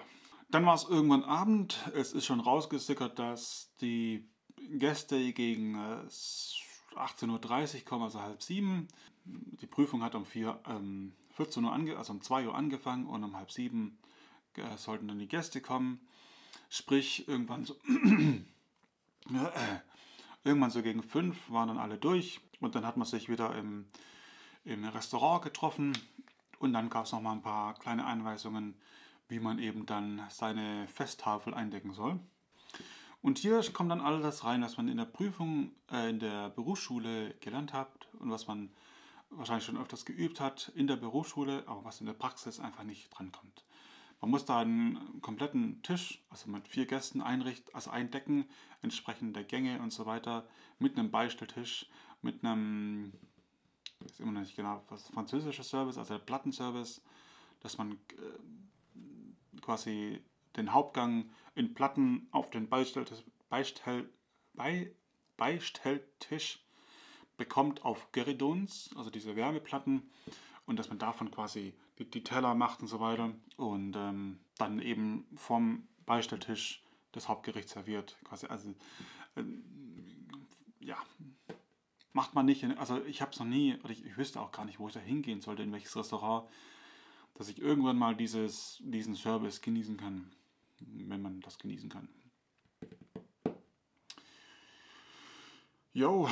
dann war es irgendwann Abend. Es ist schon rausgesickert, dass die Gäste gegen 18:30 Uhr kommen, also 18:30. Die Prüfung hat um 14 Uhr also um 2 Uhr angefangen und um 18:30 sollten dann die Gäste kommen. Sprich, irgendwann so gegen 5 waren dann alle durch und dann hat man sich wieder im Restaurant getroffen und dann gab es noch mal ein paar kleine Anweisungen, wie man eben dann seine Festtafel eindecken soll. Und hier kommt dann all das rein, was man in der Prüfung, in der Berufsschule gelernt hat und was man wahrscheinlich schon öfters geübt hat in der Berufsschule, aber was in der Praxis einfach nicht drankommt. Man muss da einen kompletten Tisch, also mit 4 Gästen eindecken, entsprechend der Gänge und so weiter, mit einem Beistelltisch, mit einem, ich weiß immer noch nicht genau, was französischer Service, also der Plattenservice, dass man quasi den Hauptgang in Platten auf den Beistelltisch bekommt auf Gueridons, also diese Wärmeplatten, und dass man davon quasi die Teller macht und so weiter und dann eben vom Beistelltisch das Hauptgericht serviert. Quasi, also ja, macht man nicht, also ich habe es noch nie, oder ich wüsste auch gar nicht, wo ich da hingehen sollte, in welches Restaurant, dass ich irgendwann mal diesen Service genießen kann, wenn man das genießen kann. Jo,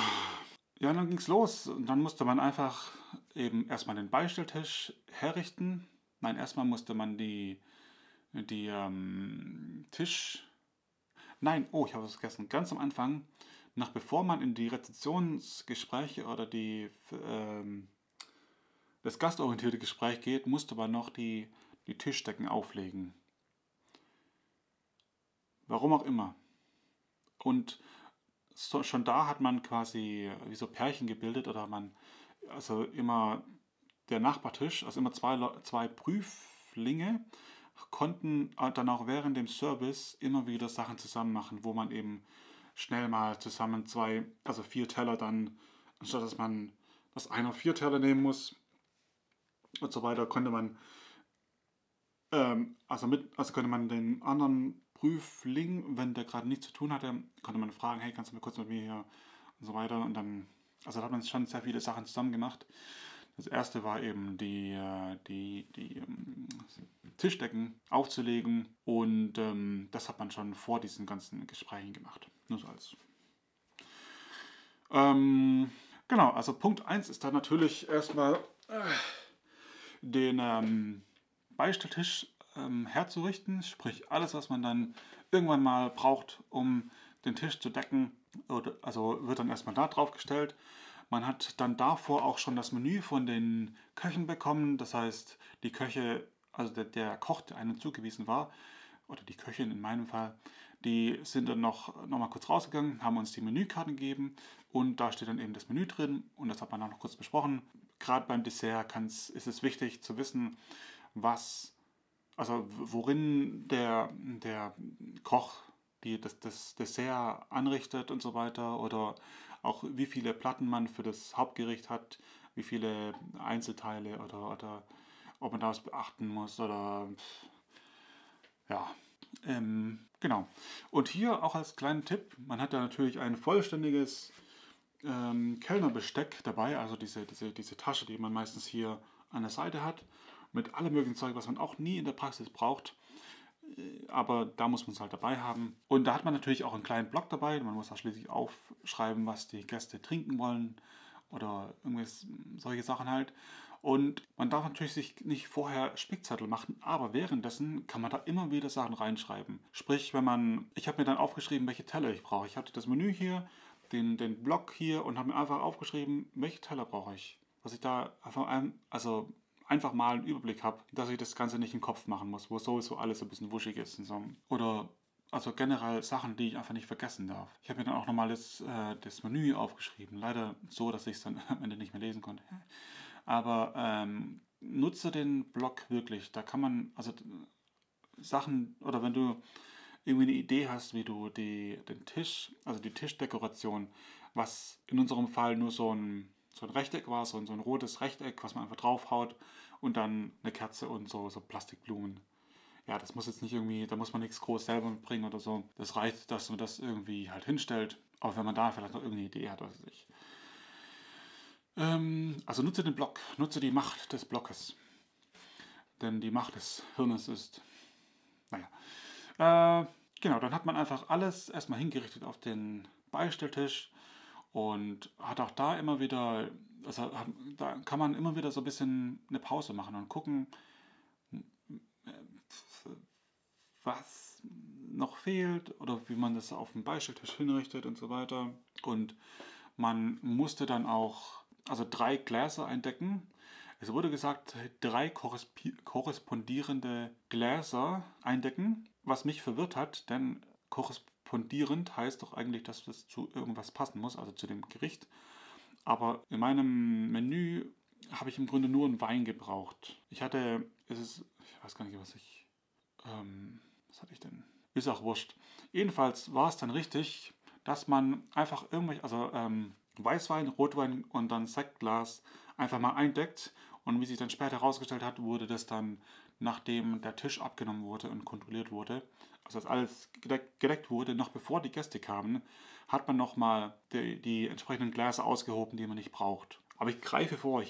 ja, dann ging's los. Und dann musste man einfach eben erstmal den Beistelltisch herrichten. Nein, erstmal musste man die Tisch... Nein, oh, ich habe es vergessen. Ganz am Anfang, noch bevor man in die Rezeptionsgespräche oder das gastorientierte Gespräch geht, musste man noch die Tischdecken auflegen. Warum auch immer. Und so, schon da hat man quasi wie so Pärchen gebildet, oder also immer der Nachbartisch, also immer zwei Prüflinge konnten dann auch während dem Service immer wieder Sachen zusammen machen, wo man eben schnell mal zusammen also 4 Teller dann, anstatt dass einer 4 Teller nehmen muss und so weiter, konnte man, also könnte man den anderen Prüfling, wenn der gerade nichts zu tun hatte, konnte man fragen, hey, kannst du mal kurz mit mir hier und so weiter. Und dann, also da hat man schon sehr viele Sachen zusammen gemacht. Das erste war eben die Tischdecken aufzulegen, und das hat man schon vor diesen ganzen Gesprächen gemacht. Nur so alles. Genau, also Punkt 1 ist dann natürlich erstmal den Beistelltisch herzurichten, sprich alles, was man dann irgendwann mal braucht, um den Tisch zu decken, also wird dann erstmal da drauf gestellt. Man hat dann davor auch schon das Menü von den Köchen bekommen, das heißt, die Köche, also der Koch, der einem zugewiesen war, oder die Köchin in meinem Fall, die sind dann noch mal kurz rausgegangen, haben uns die Menükarten gegeben, und da steht dann eben das Menü drin, und das hat man auch noch kurz besprochen. Gerade beim Dessert ist es wichtig zu wissen, worin der Koch das Dessert anrichtet und so weiter, oder auch wie viele Platten man für das Hauptgericht hat, wie viele Einzelteile, oder ob man da was beachten muss, oder ja, genau. Und hier auch als kleinen Tipp, man hat da natürlich ein vollständiges Kellnerbesteck dabei, also diese Tasche, die man meistens hier an der Seite hat, mit allem möglichen Zeug, was man auch nie in der Praxis braucht. Aber da muss man es halt dabei haben. Und da hat man natürlich auch einen kleinen Block dabei. Man muss da schließlich aufschreiben, was die Gäste trinken wollen oder solche Sachen halt. Und man darf natürlich sich nicht vorher Spickzettel machen, aber währenddessen kann man da immer wieder Sachen reinschreiben. Sprich, ich habe mir dann aufgeschrieben, welche Teller ich brauche. Ich hatte das Menü hier, den Block hier, und habe mir einfach aufgeschrieben, welche Teller brauche ich. Dass ich da einfach mal einen Überblick habe, dass ich das Ganze nicht im Kopf machen muss, wo sowieso alles ein bisschen wuschig ist und so. Oder also generell Sachen, die ich einfach nicht vergessen darf. Ich habe mir dann auch nochmal das Menü aufgeschrieben. Leider so, dass ich es dann am Ende nicht mehr lesen konnte. Aber nutze den Blog wirklich. Da kann man also Sachen, oder wenn du irgendwie eine Idee hast, wie du den Tisch, also die Tischdekoration, was in unserem Fall nur so ein Rechteck war, so ein rotes Rechteck, was man einfach draufhaut, und dann eine Kerze und so Plastikblumen. Ja, das muss jetzt nicht irgendwie, da muss man nichts groß selber mitbringen oder so. Das reicht, dass man das irgendwie halt hinstellt, auch wenn man da vielleicht noch irgendeine Idee hat, weiß ich. Also nutze den Block, nutze die Macht des Blockes. Denn die Macht des Hirnes ist, naja. Genau, dann hat man einfach alles erstmal hingerichtet auf den Beistelltisch. Und hat auch da immer wieder, also da kann man immer wieder so ein bisschen eine Pause machen und gucken, was noch fehlt oder wie man das auf dem Beistelltisch hinrichtet und so weiter. Und man musste dann auch, also 3 Gläser eindecken. Es wurde gesagt, 3 korrespondierende Gläser eindecken, was mich verwirrt hat, denn korrespondierend heißt doch eigentlich, dass das zu irgendwas passen muss, also zu dem Gericht. Aber in meinem Menü habe ich im Grunde nur einen Wein gebraucht. Ich weiß gar nicht, was ich Was hatte ich denn? Ist auch wurscht. Jedenfalls war es dann richtig, dass man einfach irgendwelche, also Weißwein, Rotwein und dann Sektglas einfach mal eindeckt. Und wie sich dann später herausgestellt hat, wurde das dann, nachdem der Tisch abgenommen wurde und kontrolliert wurde, also dass alles gedeckt wurde, noch bevor die Gäste kamen, hat man nochmal die entsprechenden Gläser ausgehoben, die man nicht braucht. Aber ich greife vor.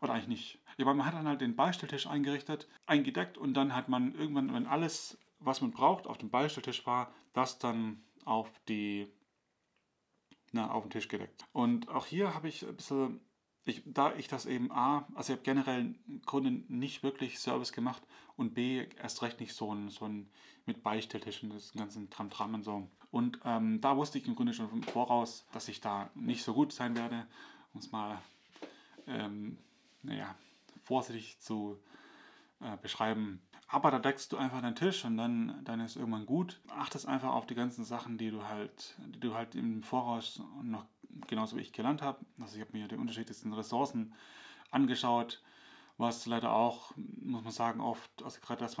Oder eigentlich nicht. Ja, man hat dann halt den Beistelltisch eingerichtet, eingedeckt und dann hat man irgendwann, wenn alles, was man braucht, auf dem Beistelltisch war, das dann auf den Tisch gedeckt. Und auch hier habe ich ein bisschen, da ich das eben also ich habe generell im Grunde nicht wirklich Service gemacht und b, erst recht nicht so ein mit Beistelltisch und das ganzen Tram-Tram und so. Und da wusste ich im Grunde schon im Voraus, dass ich da nicht so gut sein werde, um es mal vorsichtig zu beschreiben. Aber da deckst du einfach deinen Tisch und dann ist irgendwann gut. Achtest einfach auf die ganzen Sachen, die du halt im Voraus noch genauso wie ich gelernt habe. Also ich habe mir die unterschiedlichsten Ressourcen angeschaut, was leider auch, muss man sagen, oft, also gerade ich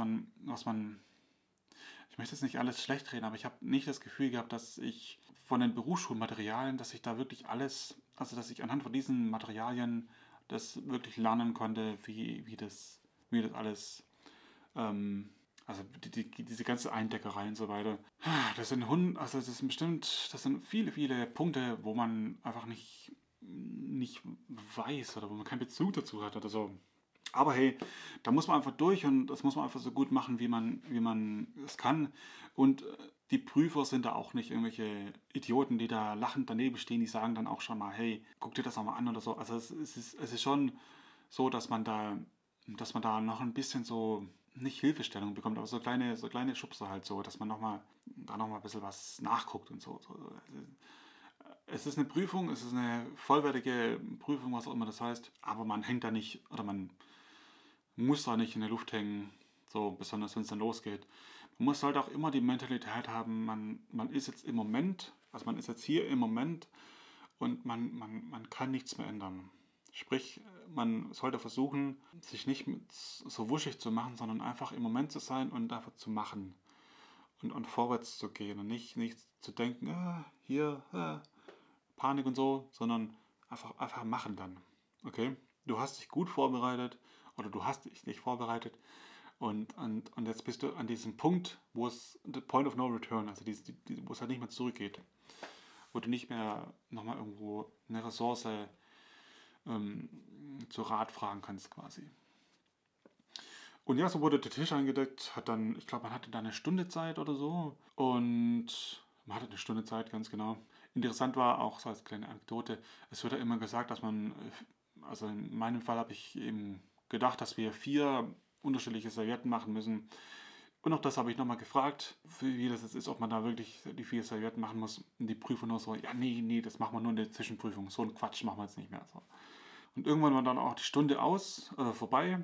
möchte jetzt nicht alles schlecht reden, aber ich habe nicht das Gefühl gehabt, dass ich von den Berufsschulmaterialien, dass ich da wirklich alles, also dass ich anhand von diesen Materialien das wirklich lernen konnte, wie das alles, also diese ganze Eindeckerei und so weiter. Das sind viele, viele Punkte, wo man einfach nicht weiß oder wo man keinen Bezug dazu hat oder so. Aber hey, da muss man einfach durch und das muss man einfach so gut machen, wie man es kann. Und die Prüfer sind da auch nicht irgendwelche Idioten, die da lachend daneben stehen, die sagen dann auch schon mal, hey, guck dir das auch mal an oder so. Also es ist schon so, dass man da noch ein bisschen so, nicht Hilfestellung bekommt, aber so kleine Schubser halt so, dass man noch mal ein bisschen was nachguckt und so. Es ist eine Prüfung, es ist eine vollwertige Prüfung, was auch immer das heißt, aber man hängt da nicht, oder man muss da nicht in der Luft hängen, so besonders wenn es dann losgeht. Man muss halt auch immer die Mentalität haben, man ist jetzt im Moment, also man ist jetzt hier im Moment und man kann nichts mehr ändern. Sprich, man sollte versuchen, sich nicht so wuschig zu machen, sondern einfach im Moment zu sein und einfach zu machen und vorwärts zu gehen und nicht zu denken, Panik und so, sondern einfach machen dann, okay? Du hast dich gut vorbereitet oder du hast dich nicht vorbereitet und jetzt bist du an diesem Punkt, wo es the point of no return, also wo es halt nicht mehr zurückgeht, wo du nicht mehr nochmal irgendwo eine Ressource zu Rat fragen kannst quasi. Und ja, so wurde der Tisch eingedeckt, ich glaube, man hatte da eine Stunde Zeit oder so. Und man hatte eine Stunde Zeit, ganz genau. Interessant war auch, so als kleine Anekdote, es wird ja immer gesagt, dass man, also in meinem Fall habe ich eben gedacht, dass wir 4 unterschiedliche Servietten machen müssen. Und auch das habe ich nochmal gefragt, wie das jetzt ist, ob man da wirklich die 4 Servietten machen muss. Und die Prüfer nur so, ja, nee, das machen wir nur in der Zwischenprüfung. So einen Quatsch machen wir jetzt nicht mehr. So. Und irgendwann war dann auch die Stunde vorbei.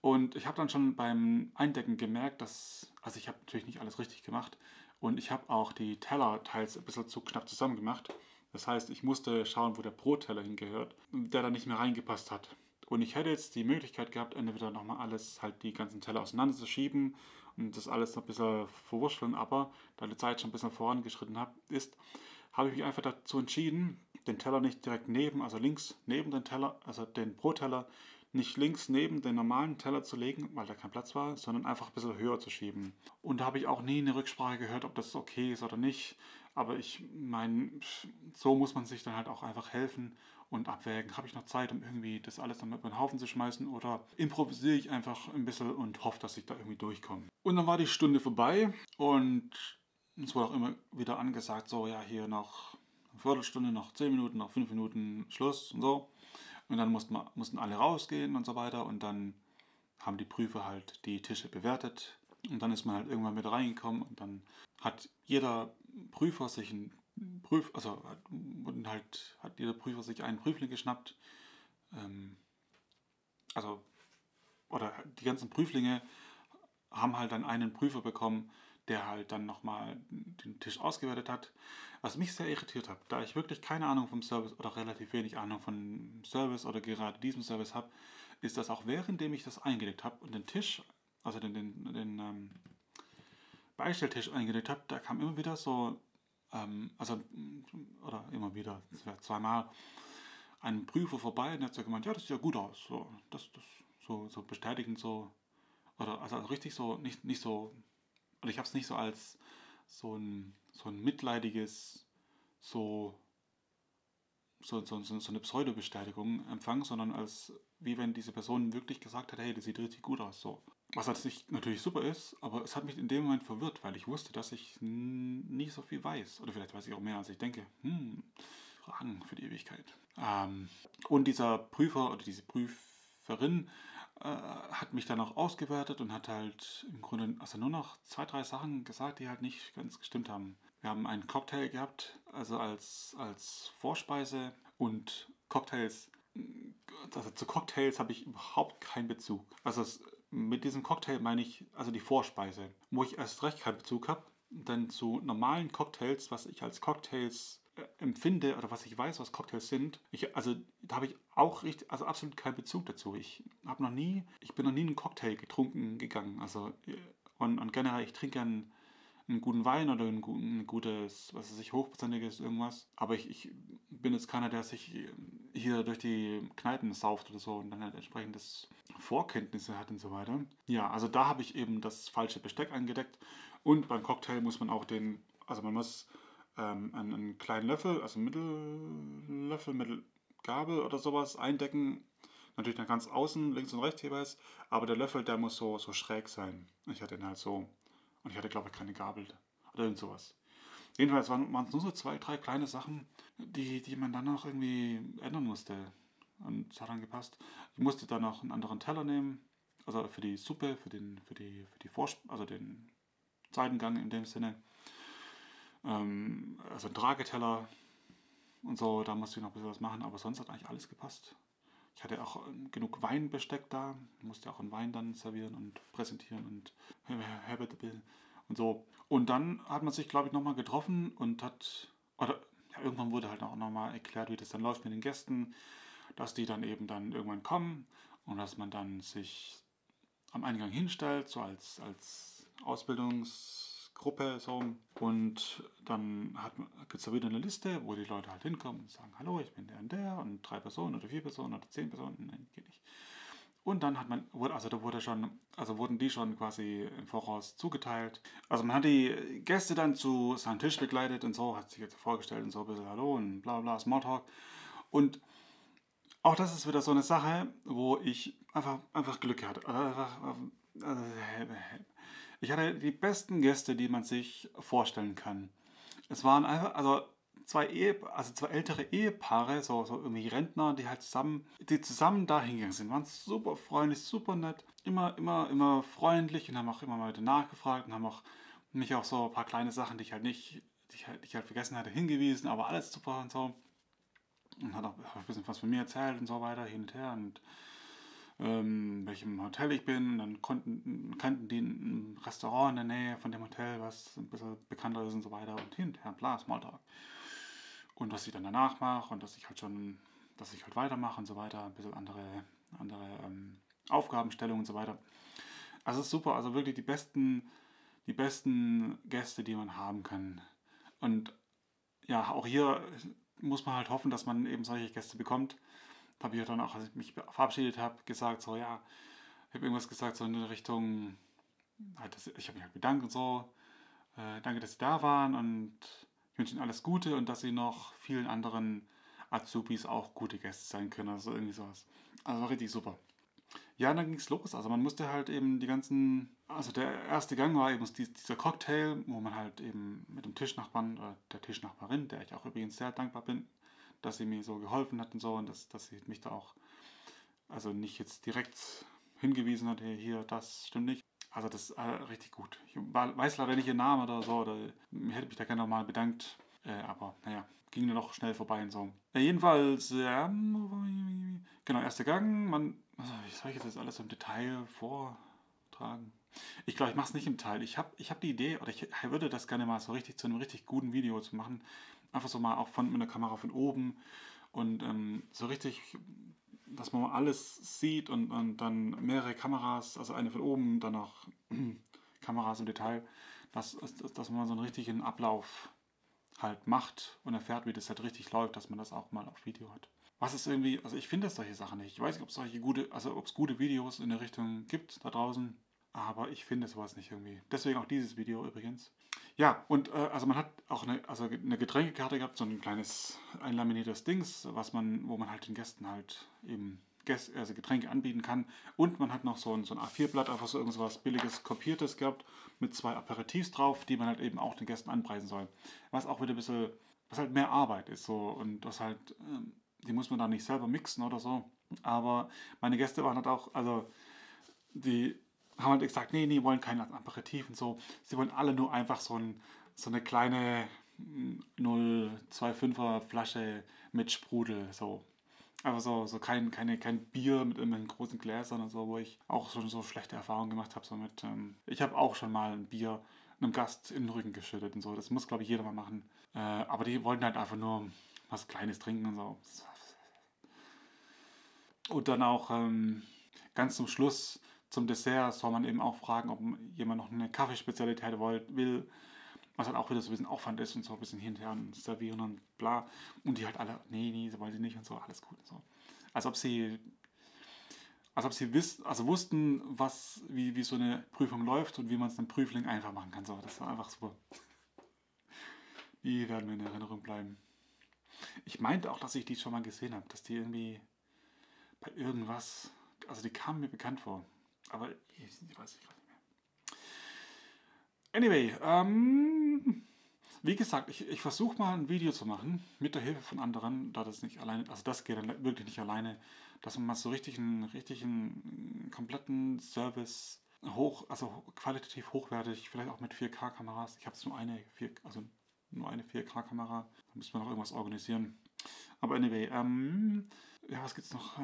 Und ich habe dann schon beim Eindecken gemerkt, also ich habe natürlich nicht alles richtig gemacht und ich habe auch die Teller teils ein bisschen zu knapp zusammen gemacht. Das heißt, ich musste schauen, wo der Brotteller hingehört, der da nicht mehr reingepasst hat. Und ich hätte jetzt die Möglichkeit gehabt, entweder nochmal alles, halt die ganzen Teller auseinanderzuschieben und das alles noch ein bisschen verwurschteln, aber da die Zeit schon ein bisschen vorangeschritten ist, habe ich mich einfach dazu entschieden, den Teller nicht direkt neben, also links neben den Teller, also den Brotteller, nicht links neben den normalen Teller zu legen, weil da kein Platz war, sondern einfach ein bisschen höher zu schieben. Und da habe ich auch nie eine Rücksprache gehört, ob das okay ist oder nicht. Aber ich meine, so muss man sich dann halt auch einfach helfen und abwägen. Habe ich noch Zeit, um irgendwie das alles nochmal über den Haufen zu schmeißen oder improvisiere ich einfach ein bisschen und hoffe, dass ich da irgendwie durchkomme. Und dann war die Stunde vorbei und es wurde auch immer wieder angesagt, so ja, hier noch eine Viertelstunde, noch 10 Minuten, noch 5 Minuten Schluss und so. Und dann mussten alle rausgehen und so weiter und dann haben die Prüfer halt die Tische bewertet und dann ist man halt irgendwann mit reingekommen und dann hat jeder Prüfer sich einen Prüfling geschnappt, oder die ganzen Prüflinge haben halt dann einen Prüfer bekommen, der halt dann nochmal den Tisch ausgewertet hat, was mich sehr irritiert hat, da ich wirklich keine Ahnung vom Service oder relativ wenig Ahnung vom Service oder gerade diesem Service habe, ist das auch währenddem ich das eingedeckt habe und den Tisch, also den Beistelltisch eingedeckt habe, da kam immer wieder so, zweimal ein Prüfer vorbei und hat so gemeint, ja, das sieht ja gut aus, so, so bestätigend so, oder also richtig so, nicht so, oder ich habe es nicht so als so ein mitleidiges, so eine Pseudo-Bestätigung empfangen, sondern als wie wenn diese Person wirklich gesagt hat, hey, das sieht richtig gut aus, so. Was natürlich super ist, aber es hat mich in dem Moment verwirrt, weil ich wusste, dass ich nicht so viel weiß. Oder vielleicht weiß ich auch mehr, als ich denke. Fragen für die Ewigkeit. Und dieser Prüfer oder diese Prüferin hat mich dann auch ausgewertet und hat halt im Grunde also nur noch 2, 3 Sachen gesagt, die halt nicht ganz gestimmt haben. Wir haben einen Cocktail gehabt, also als Vorspeise, und Cocktails. Also zu Cocktails habe ich überhaupt keinen Bezug. Also mit diesem Cocktail meine ich also die Vorspeise, wo ich erst recht keinen Bezug habe. Denn zu normalen Cocktails, was ich als Cocktails empfinde oder was ich weiß, was Cocktails sind, da habe ich auch absolut keinen Bezug dazu. Ich bin noch nie einen Cocktail getrunken gegangen. Also, und generell, ich trinke einen guten Wein oder ein gutes, was weiß ich, hochprozentiges irgendwas. Aber ich bin jetzt keiner, der sich hier durch die Kneipen sauft oder so und dann halt entsprechendes Vorkenntnisse hat und so weiter. Ja, also da habe ich eben das falsche Besteck eingedeckt. Und beim Cocktail muss man auch einen kleinen Löffel, also Mittellöffel, Mittelgabel oder sowas eindecken. Natürlich dann ganz außen, links und rechts jeweils. Aber der Löffel, der muss so schräg sein. Ich hatte ihn halt so. Und ich hatte, glaube ich, keine Gabel oder irgend sowas. Jedenfalls waren es nur so 2, 3 kleine Sachen, die man dann noch irgendwie ändern musste. Und es hat dann gepasst. Ich musste dann noch einen anderen Teller nehmen, also für die Suppe, den Seitengang in dem Sinne. Also einen Trageteller und so, da musste ich noch ein bisschen was machen, aber sonst hat eigentlich alles gepasst. Ich hatte auch genug Weinbesteck da, musste auch einen Wein dann servieren und präsentieren und so. Und dann hat man sich, glaube ich, nochmal getroffen und irgendwann wurde halt auch nochmal erklärt, wie das dann läuft mit den Gästen, dass die dann eben dann irgendwann kommen und dass man dann sich am Eingang hinstellt, so als Ausbildungsgruppe so. Und dann gibt es da wieder eine Liste, wo die Leute halt hinkommen und sagen, hallo, ich bin der und der, und 3 Personen oder 4 Personen oder 10 Personen, nein, geht nicht. Und dann wurden die schon quasi im Voraus zugeteilt. Also man hat die Gäste dann zu seinem Tisch begleitet und so, hat sich jetzt vorgestellt und so ein bisschen hallo und bla bla, Smalltalk. Und auch das ist wieder so eine Sache, wo ich einfach Glück hatte. Ich hatte die besten Gäste, die man sich vorstellen kann. Es waren einfach, zwei ältere Ehepaare, so irgendwie Rentner, die zusammen da hingegangen sind, waren super freundlich, super nett, immer freundlich und haben auch immer mal wieder nachgefragt und haben auch mich auf so ein paar kleine Sachen, die ich halt vergessen hatte, hingewiesen, aber alles super und so. Und hat auch ein bisschen was von mir erzählt und so weiter, hin und her, und in welchem Hotel ich bin. Dann kannten die ein Restaurant in der Nähe von dem Hotel, was ein bisschen bekannter ist und so weiter, und hin und her, bla, Smalltalk. Und was ich dann danach mache und dass ich halt weitermache und so weiter, ein bisschen andere Aufgabenstellungen und so weiter. Also es ist super, also wirklich die besten Gäste, die man haben kann. Und ja, auch hier muss man halt hoffen, dass man eben solche Gäste bekommt. Habe ich dann auch, als ich mich verabschiedet habe, gesagt, so ja, ich habe irgendwas gesagt, so in die Richtung, ich habe mich halt bedankt und so, danke, dass Sie da waren, und ich wünsche Ihnen alles Gute und dass Sie noch vielen anderen Azubis auch gute Gäste sein können, also irgendwie sowas. Also war richtig super. Ja, und dann ging es los, also man musste halt eben der erste Gang war eben dieser Cocktail, wo man halt eben mit dem Tischnachbarn oder der Tischnachbarin, der ich auch übrigens sehr dankbar bin, dass sie mir so geholfen hat und so, und dass sie mich da auch, also nicht jetzt direkt hingewiesen hat, hier, das stimmt nicht. Also das ist richtig gut. Ich weiß leider nicht ihren Namen oder so, oder ich hätte mich da gerne nochmal bedankt, aber naja, ging dann auch schnell vorbei und so. Ja, jedenfalls, genau, erster Gang, wie soll ich jetzt alles im Detail vortragen? Ich glaube, ich mache es nicht im Teil. Ich hab die Idee, oder ich würde das gerne mal so richtig zu einem richtig guten Video zu machen. Einfach so mal auch mit der Kamera von oben und so richtig, dass man alles sieht, und dann mehrere Kameras, also eine von oben, dann auch Kameras im Detail. das ist, dass man so einen richtigen Ablauf halt macht und erfährt, wie das halt richtig läuft, dass man das auch mal auf Video hat. Was ist irgendwie, also ich finde solche Sachen nicht. Ich weiß nicht, ob es solche gute, also ob es gute Videos in der Richtung gibt da draußen, aber ich finde sowas nicht irgendwie. Deswegen auch dieses Video übrigens. Ja, und also man hat auch eine Getränkekarte gehabt, so ein kleines einlaminiertes Dings, wo man halt den Gästen halt eben Getränke anbieten kann. Und man hat noch so ein A4-Blatt, einfach so irgendwas Billiges, Kopiertes gehabt, mit 2 Aperitifs drauf, die man halt eben auch den Gästen anpreisen soll. Was auch wieder ein bisschen, was halt mehr Arbeit ist, so, und was halt, die muss man da nicht selber mixen oder so. Aber meine Gäste waren halt auch, also, die haben halt gesagt, nee, wollen keinen Aperitif und so. Sie wollen alle nur einfach so eine kleine 0,25er Flasche mit Sprudel, so. Aber so kein Bier mit irgendwelchen großen Gläsern und so, wo ich auch schon so schlechte Erfahrungen gemacht habe. So mit, ich habe auch schon mal ein Bier einem Gast in den Rücken geschüttet und so. Das muss, glaube ich, jeder mal machen. Aber die wollten halt einfach nur was Kleines trinken und so. Und dann auch ganz zum Schluss, zum Dessert, soll man eben auch fragen, ob jemand noch eine Kaffeespezialität will. Was halt auch wieder so ein bisschen Aufwand ist und so ein bisschen hinterher und servieren und bla. Und die halt alle, nee, so wollen sie nicht und so, alles gut und so. Als ob sie wussten, wie so eine Prüfung läuft und wie man es einem Prüfling einfach machen kann. So, das war einfach super. Die werden mir in Erinnerung bleiben. Ich meinte auch, dass ich die schon mal gesehen habe, dass die irgendwie bei irgendwas, also die kamen mir bekannt vor. Aber ich weiß nicht gerade. Anyway, wie gesagt, ich versuche mal ein Video zu machen, mit der Hilfe von anderen, da das nicht alleine, also das geht dann wirklich nicht alleine, dass man mal so richtig einen kompletten Service also qualitativ hochwertig, vielleicht auch mit 4K-Kameras. Ich habe jetzt nur eine 4K-Kamera, da müssen wir noch irgendwas organisieren. Aber anyway, ja, was gibt's noch?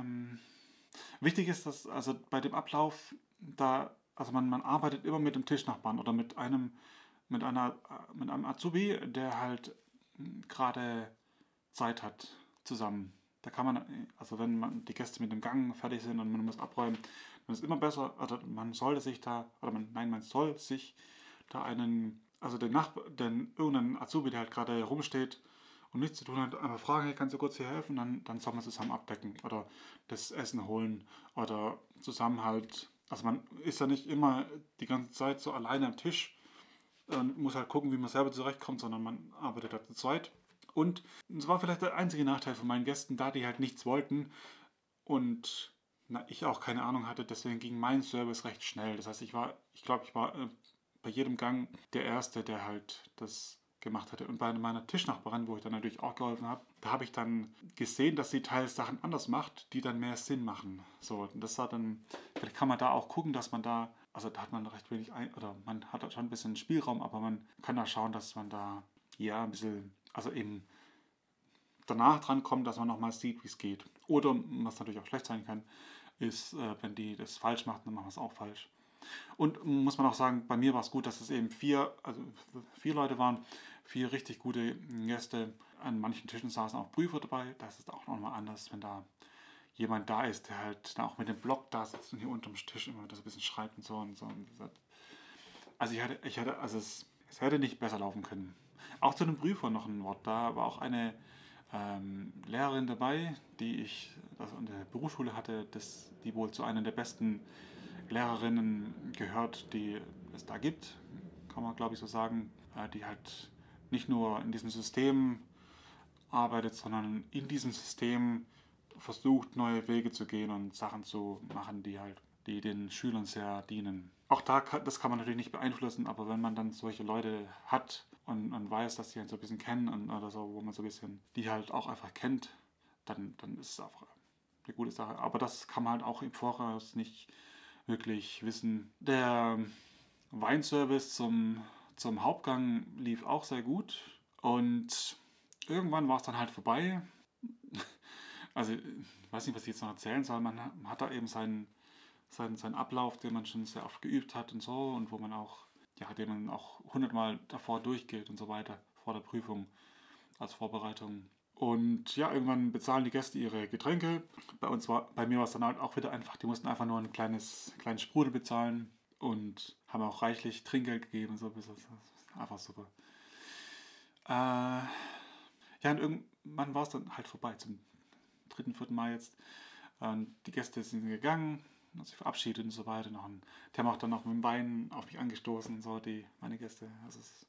Wichtig ist, dass, also bei dem Ablauf, also man arbeitet immer mit dem Tischnachbarn oder mit einem Azubi, der halt gerade Zeit hat zusammen. Da kann man, also wenn man die Gäste mit dem Gang fertig sind und man muss abräumen, dann ist immer besser, also man soll sich da irgendeinen Azubi, der halt gerade rumsteht und nichts zu tun hat, einfach fragen, hey, kannst du kurz hier helfen? Dann soll man zusammen abdecken oder das Essen holen oder zusammen halt. Also man ist ja nicht immer die ganze Zeit so alleine am Tisch und muss halt gucken, wie man selber zurechtkommt, sondern man arbeitet halt zu zweit. Und es war vielleicht der einzige Nachteil von meinen Gästen, da die halt nichts wollten und ich auch keine Ahnung hatte, deswegen ging mein Service recht schnell. Das heißt, ich glaube, ich war bei jedem Gang der Erste, der halt das gemacht hatte. Und bei meiner Tischnachbarin, wo ich dann natürlich auch geholfen habe, da habe ich dann gesehen, dass sie teils Sachen anders macht, die dann mehr Sinn machen. So, und das war dann, vielleicht kann man da auch gucken, dass man da, also da hat man recht wenig, oder man hat da schon ein bisschen Spielraum, aber man kann da schauen, dass man da, ja, ein bisschen, also eben danach dran kommt, dass man nochmal sieht, wie es geht. Oder, was natürlich auch schlecht sein kann, ist, wenn die das falsch macht, dann machen wir es auch falsch. Und muss man auch sagen, bei mir war es gut, dass es eben vier Leute waren, 4 richtig gute Gäste. An manchen Tischen saßen auch Prüfer dabei. Das ist auch nochmal anders, wenn da jemand da ist, der halt da auch mit dem Block da sitzt und hier unterm Tisch immer das ein bisschen schreibt und so und so. Also es hätte nicht besser laufen können. Auch zu den Prüfern noch ein Wort. Da war auch eine Lehrerin dabei, die ich an der Berufsschule hatte, die wohl zu einer der besten Lehrerinnen gehört, die es da gibt, kann man glaube ich so sagen, die halt nicht nur in diesem System arbeitet, sondern in diesem System versucht, neue Wege zu gehen und Sachen zu machen, die den Schülern sehr dienen. Auch das kann man natürlich nicht beeinflussen, aber wenn man dann solche Leute hat und weiß, dass die einen so ein bisschen kennen oder so, wo man so ein bisschen die halt auch einfach kennt, dann ist es auch eine gute Sache. Aber das kann man halt auch im Voraus nicht wirklich wissen. Der Weinservice zum Hauptgang lief auch sehr gut und irgendwann war es dann halt vorbei. Also ich weiß nicht, was ich jetzt noch erzählen soll. Man hat da eben seinen Ablauf, den man schon sehr oft geübt hat und so und wo man auch, ja, den man auch 100-mal davor durchgeht und so weiter, vor der Prüfung als Vorbereitung. Und ja, irgendwann bezahlen die Gäste ihre Getränke. Bei mir war es dann halt auch wieder einfach, die mussten einfach nur einen kleinen Sprudel bezahlen. und haben auch reichlich Trinkgeld gegeben. So, das ist einfach super. Ja, und irgendwann war es dann halt vorbei, zum 3., 4. Mal jetzt. Die Gäste sind gegangen, haben sich verabschiedet und so weiter. Und die haben auch dann noch mit dem Wein auf mich angestoßen und so, meine Gäste. Also es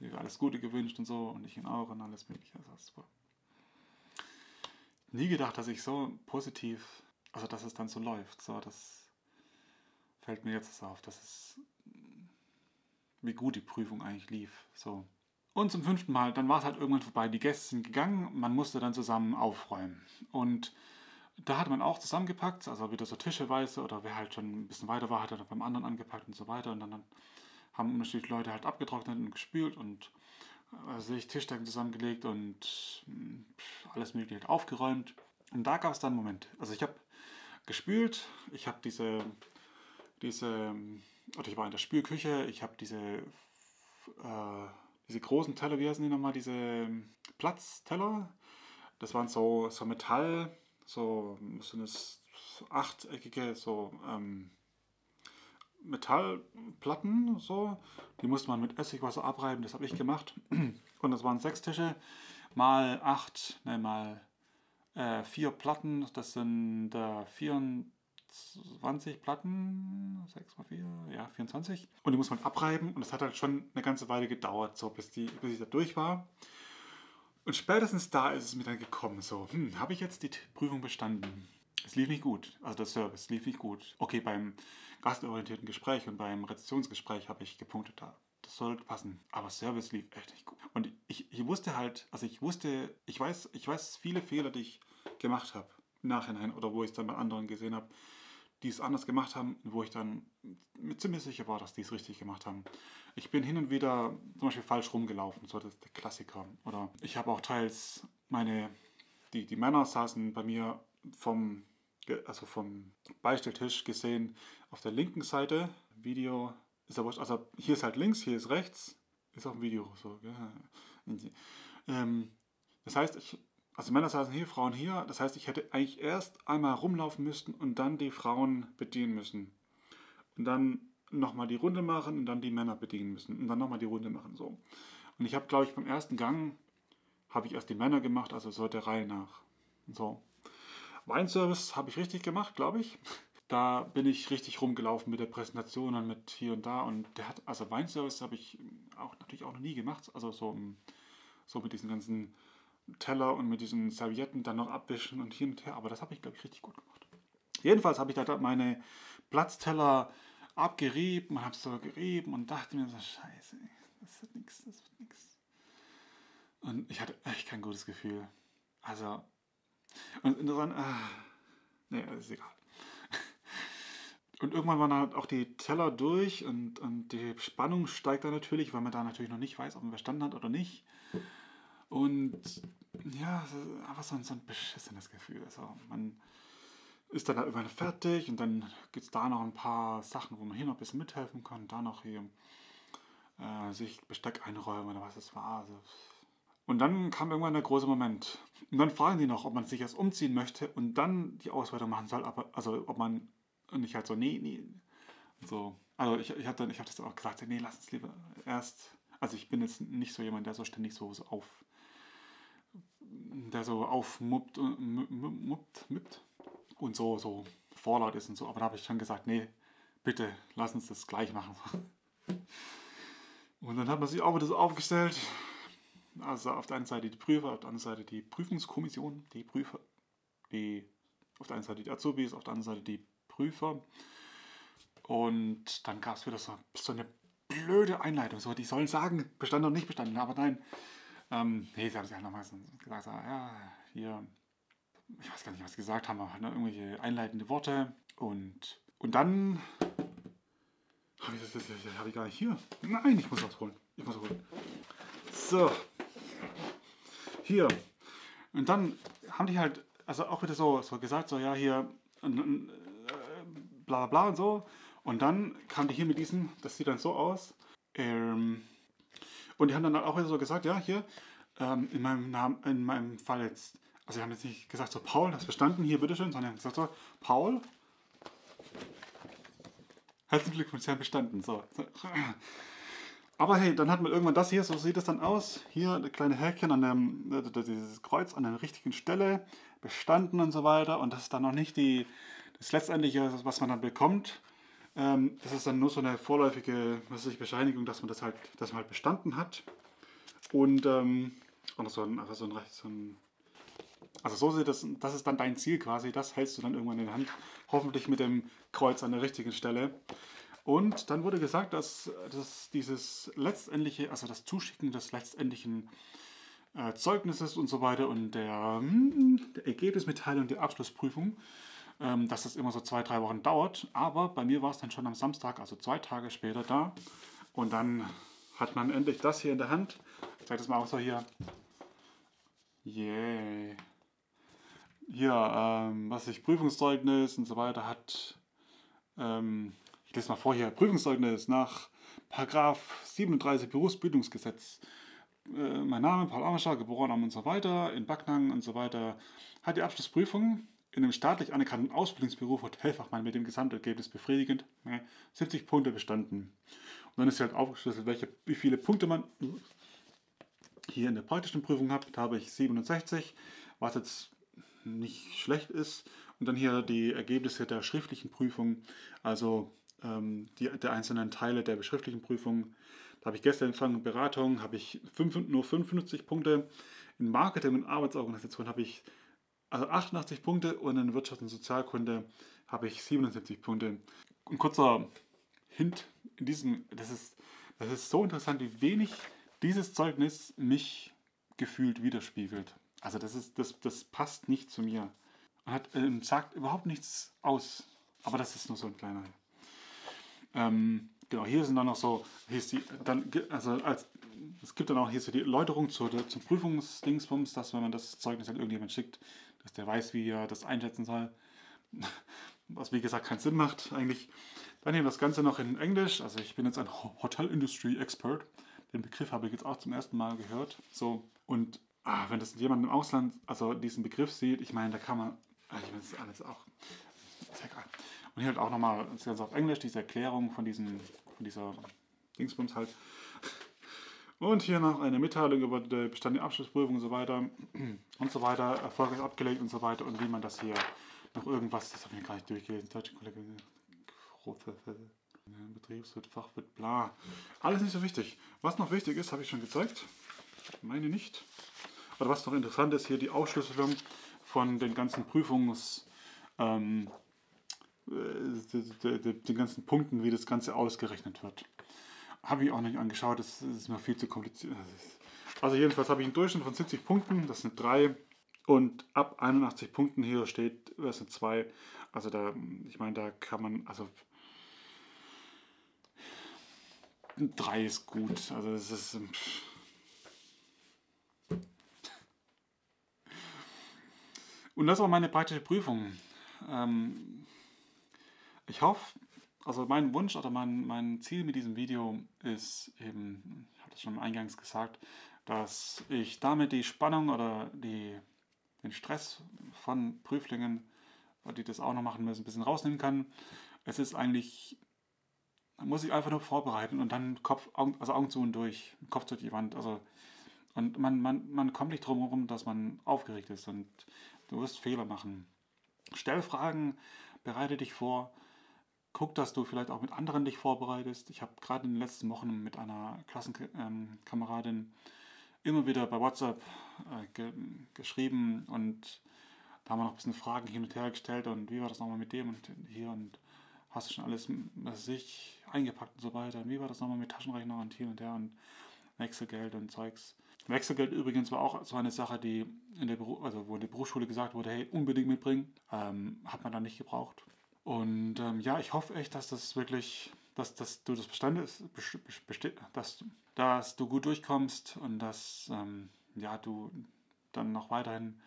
mir alles Gute gewünscht und so und ich ihnen auch und alles mögliche. Also das war nie gedacht, dass ich so positiv, also dass es dann so läuft. So, das fällt mir jetzt auf, dass es, wie gut die Prüfung eigentlich lief. So. Und zum 5. Mal, dann war es halt irgendwann vorbei. Die Gäste sind gegangen, man musste dann zusammen aufräumen. Und da hat man auch zusammengepackt, also wieder so tischeweise oder wer halt schon ein bisschen weiter war, hat dann beim anderen angepackt und so weiter. Und dann haben unterschiedliche Leute halt abgetrocknet und gespült und sich Tischdecken zusammengelegt und alles Mögliche halt aufgeräumt. Und da gab es dann einen Moment. Also ich habe gespült, ich habe oder ich war in der Spülküche, ich habe diese großen Teller, wie heißen die nochmal, diese Platzteller, das waren so Metall, so eine achteckige, Metallplatten, die musste man mit Essigwasser abreiben, das habe ich gemacht. Und das waren 6 Tische, mal 8, ne, mal 4 Platten, das sind 24 Platten, 6 mal 4, ja, 24. Und die muss man abreiben und das hat halt schon eine ganze Weile gedauert, so, bis ich da durch war. Und spätestens da ist es mir dann gekommen, so, habe ich jetzt die Prüfung bestanden? Es lief nicht gut, also der Service lief nicht gut. Okay, beim gastorientierten Gespräch und beim Rezessionsgespräch habe ich gepunktet da. Das sollte passen, aber Service lief echt nicht gut. Und ich wusste halt, also ich weiß viele Fehler, die ich gemacht habe. Im Nachhinein oder wo ich es dann bei anderen gesehen habe, die es anders gemacht haben, wo ich dann ziemlich sicher war, dass die es richtig gemacht haben. Ich bin hin und wieder zum Beispiel falsch rumgelaufen, so das ist der Klassiker. Oder ich habe auch teils die Männer saßen bei mir vom Beistelltisch gesehen auf der linken Seite. Video ist aber, also hier ist halt links, hier ist rechts, ist auch ein Video so. Ja. Das heißt, also Männer saßen hier, Frauen hier. Das heißt, ich hätte eigentlich erst einmal rumlaufen müssen und dann die Frauen bedienen müssen. Und dann nochmal die Runde machen und dann die Männer bedienen müssen. Und dann nochmal die Runde machen, so. Und ich habe, glaube ich, beim ersten Gang habe ich erst die Männer gemacht, also so der Reihe nach. So. Weinservice habe ich richtig gemacht, glaube ich. Da bin ich richtig rumgelaufen mit der Präsentation und mit hier und da. Und also Weinservice habe ich natürlich auch noch nie gemacht. Also so mit diesen ganzen Teller und mit diesen Servietten dann noch abwischen und hin und her, aber das habe ich, glaube ich, richtig gut gemacht. Jedenfalls habe ich da meine Platzteller abgerieben und habe es so gerieben und dachte mir so, scheiße, das wird nichts. Und ich hatte echt kein gutes Gefühl. Also, und interessant, nee, das ist egal. Und irgendwann waren halt auch die Teller durch und die Spannung steigt dann natürlich, weil man da natürlich noch nicht weiß, ob man bestanden hat oder nicht. Und ja, einfach so ein beschissenes Gefühl. Also man ist dann halt irgendwann fertig und dann gibt es da noch ein paar Sachen, wo man hier noch ein bisschen mithelfen kann, da noch hier sich Besteck einräumen oder was es war. Also. Und dann kam irgendwann der große Moment. Und dann fragen die noch, ob man sich erst umziehen möchte und dann die Auswertung machen soll, aber also ob man nicht halt so, nee. So. Also ich hab das dann auch gesagt, nee, lass uns lieber erst. Also ich bin jetzt nicht so jemand, der so ständig so aufmuppt und so vorlaut ist und so. Aber da habe ich schon gesagt, nee, bitte, lass uns das gleich machen. Und dann hat man sich auch wieder so aufgestellt. Also auf der einen Seite die Prüfer, auf der anderen Seite die Prüfungskommission, die Prüfer, auf der einen Seite die Azubis, auf der anderen Seite die Prüfer. Und dann gab es wieder so eine blöde Einleitung, so, die sollen sagen, bestanden oder nicht bestanden, aber nein. Nee, sie haben sich halt nochmal gesagt, so, ja, hier, ich weiß gar nicht, was sie gesagt haben, aber ne, irgendwelche einleitende Worte. Und dann habe ich gar nicht hier. Nein, ich muss was holen. So. Hier. Und dann haben die halt, also auch wieder so gesagt, so, ja, hier, bla bla und so. Und dann kam die hier mit diesem, das sieht dann so aus. Und die haben dann auch wieder so gesagt, ja, hier, in meinem Fall jetzt, also die haben jetzt nicht gesagt, so, Paul, hast bestanden, hier, bitteschön, sondern die haben gesagt, so, Paul, Herzlichen Glückwunsch, Sie haben bestanden. So. Aber hey, dann hat man irgendwann das hier, so sieht es dann aus. Hier das kleine Häkchen an dem, dieses Kreuz an der richtigen Stelle, bestanden und so weiter. Und das ist dann noch nicht die, das letztendliche, was man dann bekommt. Das ist dann nur so eine vorläufige, was weiß ich, Bescheinigung, dass man das halt, dass man halt bestanden hat. Und so sieht das, das ist dann dein Ziel quasi, das hältst du dann irgendwann in der Hand, hoffentlich mit dem Kreuz an der richtigen Stelle. Und dann wurde gesagt, dass dieses letztendliche, also das Zuschicken des letztendlichen Zeugnisses und so weiter und der Ergebnismitteilung der Abschlussprüfung, dass das immer so 2-3 Wochen dauert. Aber bei mir war es dann schon am Samstag, also 2 Tage später da. Und dann hat man endlich das hier in der Hand. Ich zeige das mal auch so hier. Yeah. Hier, Prüfungszeugnis und so weiter hat... Ich lese mal vor hier, Prüfungszeugnis nach § 37 Berufsbildungsgesetz. Mein Name, Paul Amascher, geboren am und so weiter, in Backnang und so weiter, hat die Abschlussprüfung in einem staatlich anerkannten Ausbildungsberuf Hotelfachmann mit dem Gesamtergebnis befriedigend 70 Punkte bestanden. Und dann ist hier halt aufgeschlüsselt, wie viele Punkte man hier in der praktischen Prüfung hat. Da habe ich 67, was jetzt nicht schlecht ist. Und dann hier die Ergebnisse der schriftlichen Prüfung, also der einzelnen Teile der schriftlichen Prüfung. Da habe ich gestern empfangen, Beratung, habe ich nur 55 Punkte. In Marketing und Arbeitsorganisation habe ich also 88 Punkte und in Wirtschaft und Sozialkunde habe ich 77 Punkte. Ein kurzer Hint in diesem, das ist so interessant, wie wenig dieses Zeugnis mich gefühlt widerspiegelt. Also das passt nicht zu mir. Man hat, sagt überhaupt nichts aus. Aber das ist nur so ein kleiner... genau, hier sind dann noch so, hier ist die, dann, also es gibt dann auch hier so die Erläuterung zum Prüfungsdingsbums, dass wenn man das Zeugnis an irgendjemand schickt, dass der weiß, wie er das einschätzen soll, was wie gesagt keinen Sinn macht eigentlich. Dann nehmen wir das Ganze noch in Englisch, also ich bin jetzt ein Hotel Industry Expert, den Begriff habe ich jetzt auch zum ersten Mal gehört, so, und wenn das jemand im Ausland, also diesen Begriff sieht, ich meine, da kann man, ich meine, das ist alles auch, ist ja geil. Und hier halt auch nochmal das Ganze auf Englisch, diese Erklärung von dieser Dingsbums halt. Und hier noch eine Mitteilung über den Bestand der Abschlussprüfung und so weiter, erfolgreich abgelegt und so weiter. Und wie man das hier noch irgendwas, das habe ich gar nicht durchgelesen, deutsche Kollegen, Betriebswirt, Fachwirt, bla. Alles nicht so wichtig. Was noch wichtig ist, habe ich schon gezeigt. Meine nicht. Oder was noch interessant ist, hier die Aufschlüsselung von den ganzen Prüfungs... den ganzen Punkten, wie das Ganze ausgerechnet wird. Habe ich auch nicht angeschaut, das ist mir viel zu kompliziert. Also jedenfalls habe ich einen Durchschnitt von 70 Punkten, das sind 3 und ab 81 Punkten hier steht, das sind 2. Also da, ich meine, da kann man, also 3 ist gut, also das ist... Und das war meine praktische Prüfung. Ich hoffe, also mein Wunsch oder mein Ziel mit diesem Video ist eben, ich habe das schon eingangs gesagt, dass ich damit die Spannung oder den Stress von Prüflingen, die das auch noch machen müssen, ein bisschen rausnehmen kann. Es ist eigentlich, man muss sich einfach nur vorbereiten und dann Augen zu und durch, Kopf durch die Wand. Also, und man kommt nicht drum herum, dass man aufgeregt ist und du wirst Fehler machen. Stell Fragen, bereite dich vor. Guck, dass du vielleicht auch mit anderen dich vorbereitest. Ich habe gerade in den letzten Wochen mit einer Klassenkameradin immer wieder bei WhatsApp geschrieben und da haben wir noch ein bisschen Fragen hin und her gestellt und wie war das nochmal mit dem und hier und hast du schon alles eingepackt und so weiter und wie war das nochmal mit Taschenrechner und hier und her und Wechselgeld und Zeugs. Wechselgeld übrigens war auch so eine Sache, die wo in der Berufsschule gesagt wurde, hey, unbedingt mitbringen, hat man dann nicht gebraucht. Und ja, ich hoffe echt, dass das wirklich, dass du gut durchkommst und dass ja, du dann noch weiterhin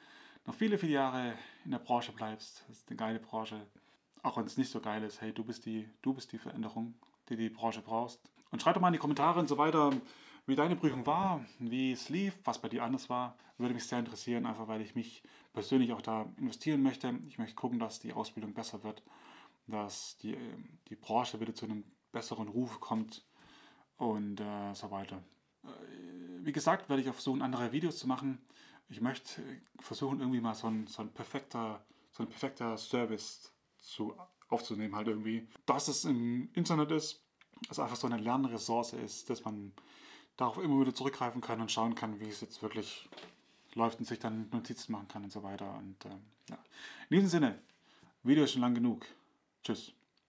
noch viele, viele Jahre in der Branche bleibst. Das ist eine geile Branche. Auch wenn es nicht so geil ist, hey, du bist die Veränderung, die die Branche brauchst. Und schreib doch mal in die Kommentare und so weiter, wie deine Prüfung war, wie es lief, was bei dir anders war. Würde mich sehr interessieren, einfach weil ich mich persönlich auch da investieren möchte. Ich möchte gucken, dass die Ausbildung besser wird. dass die Branche wieder zu einem besseren Ruf kommt und so weiter. Wie gesagt, werde ich versuchen, andere Videos zu machen. Ich möchte versuchen, irgendwie mal so ein perfekter Service aufzunehmen, halt irgendwie. Dass es im Internet ist, also einfach so eine Lernressource ist, dass man darauf immer wieder zurückgreifen kann und schauen kann, wie es jetzt wirklich läuft und sich dann Notizen machen kann und so weiter. Und ja. In diesem Sinne, Video ist schon lang genug. Tschüss.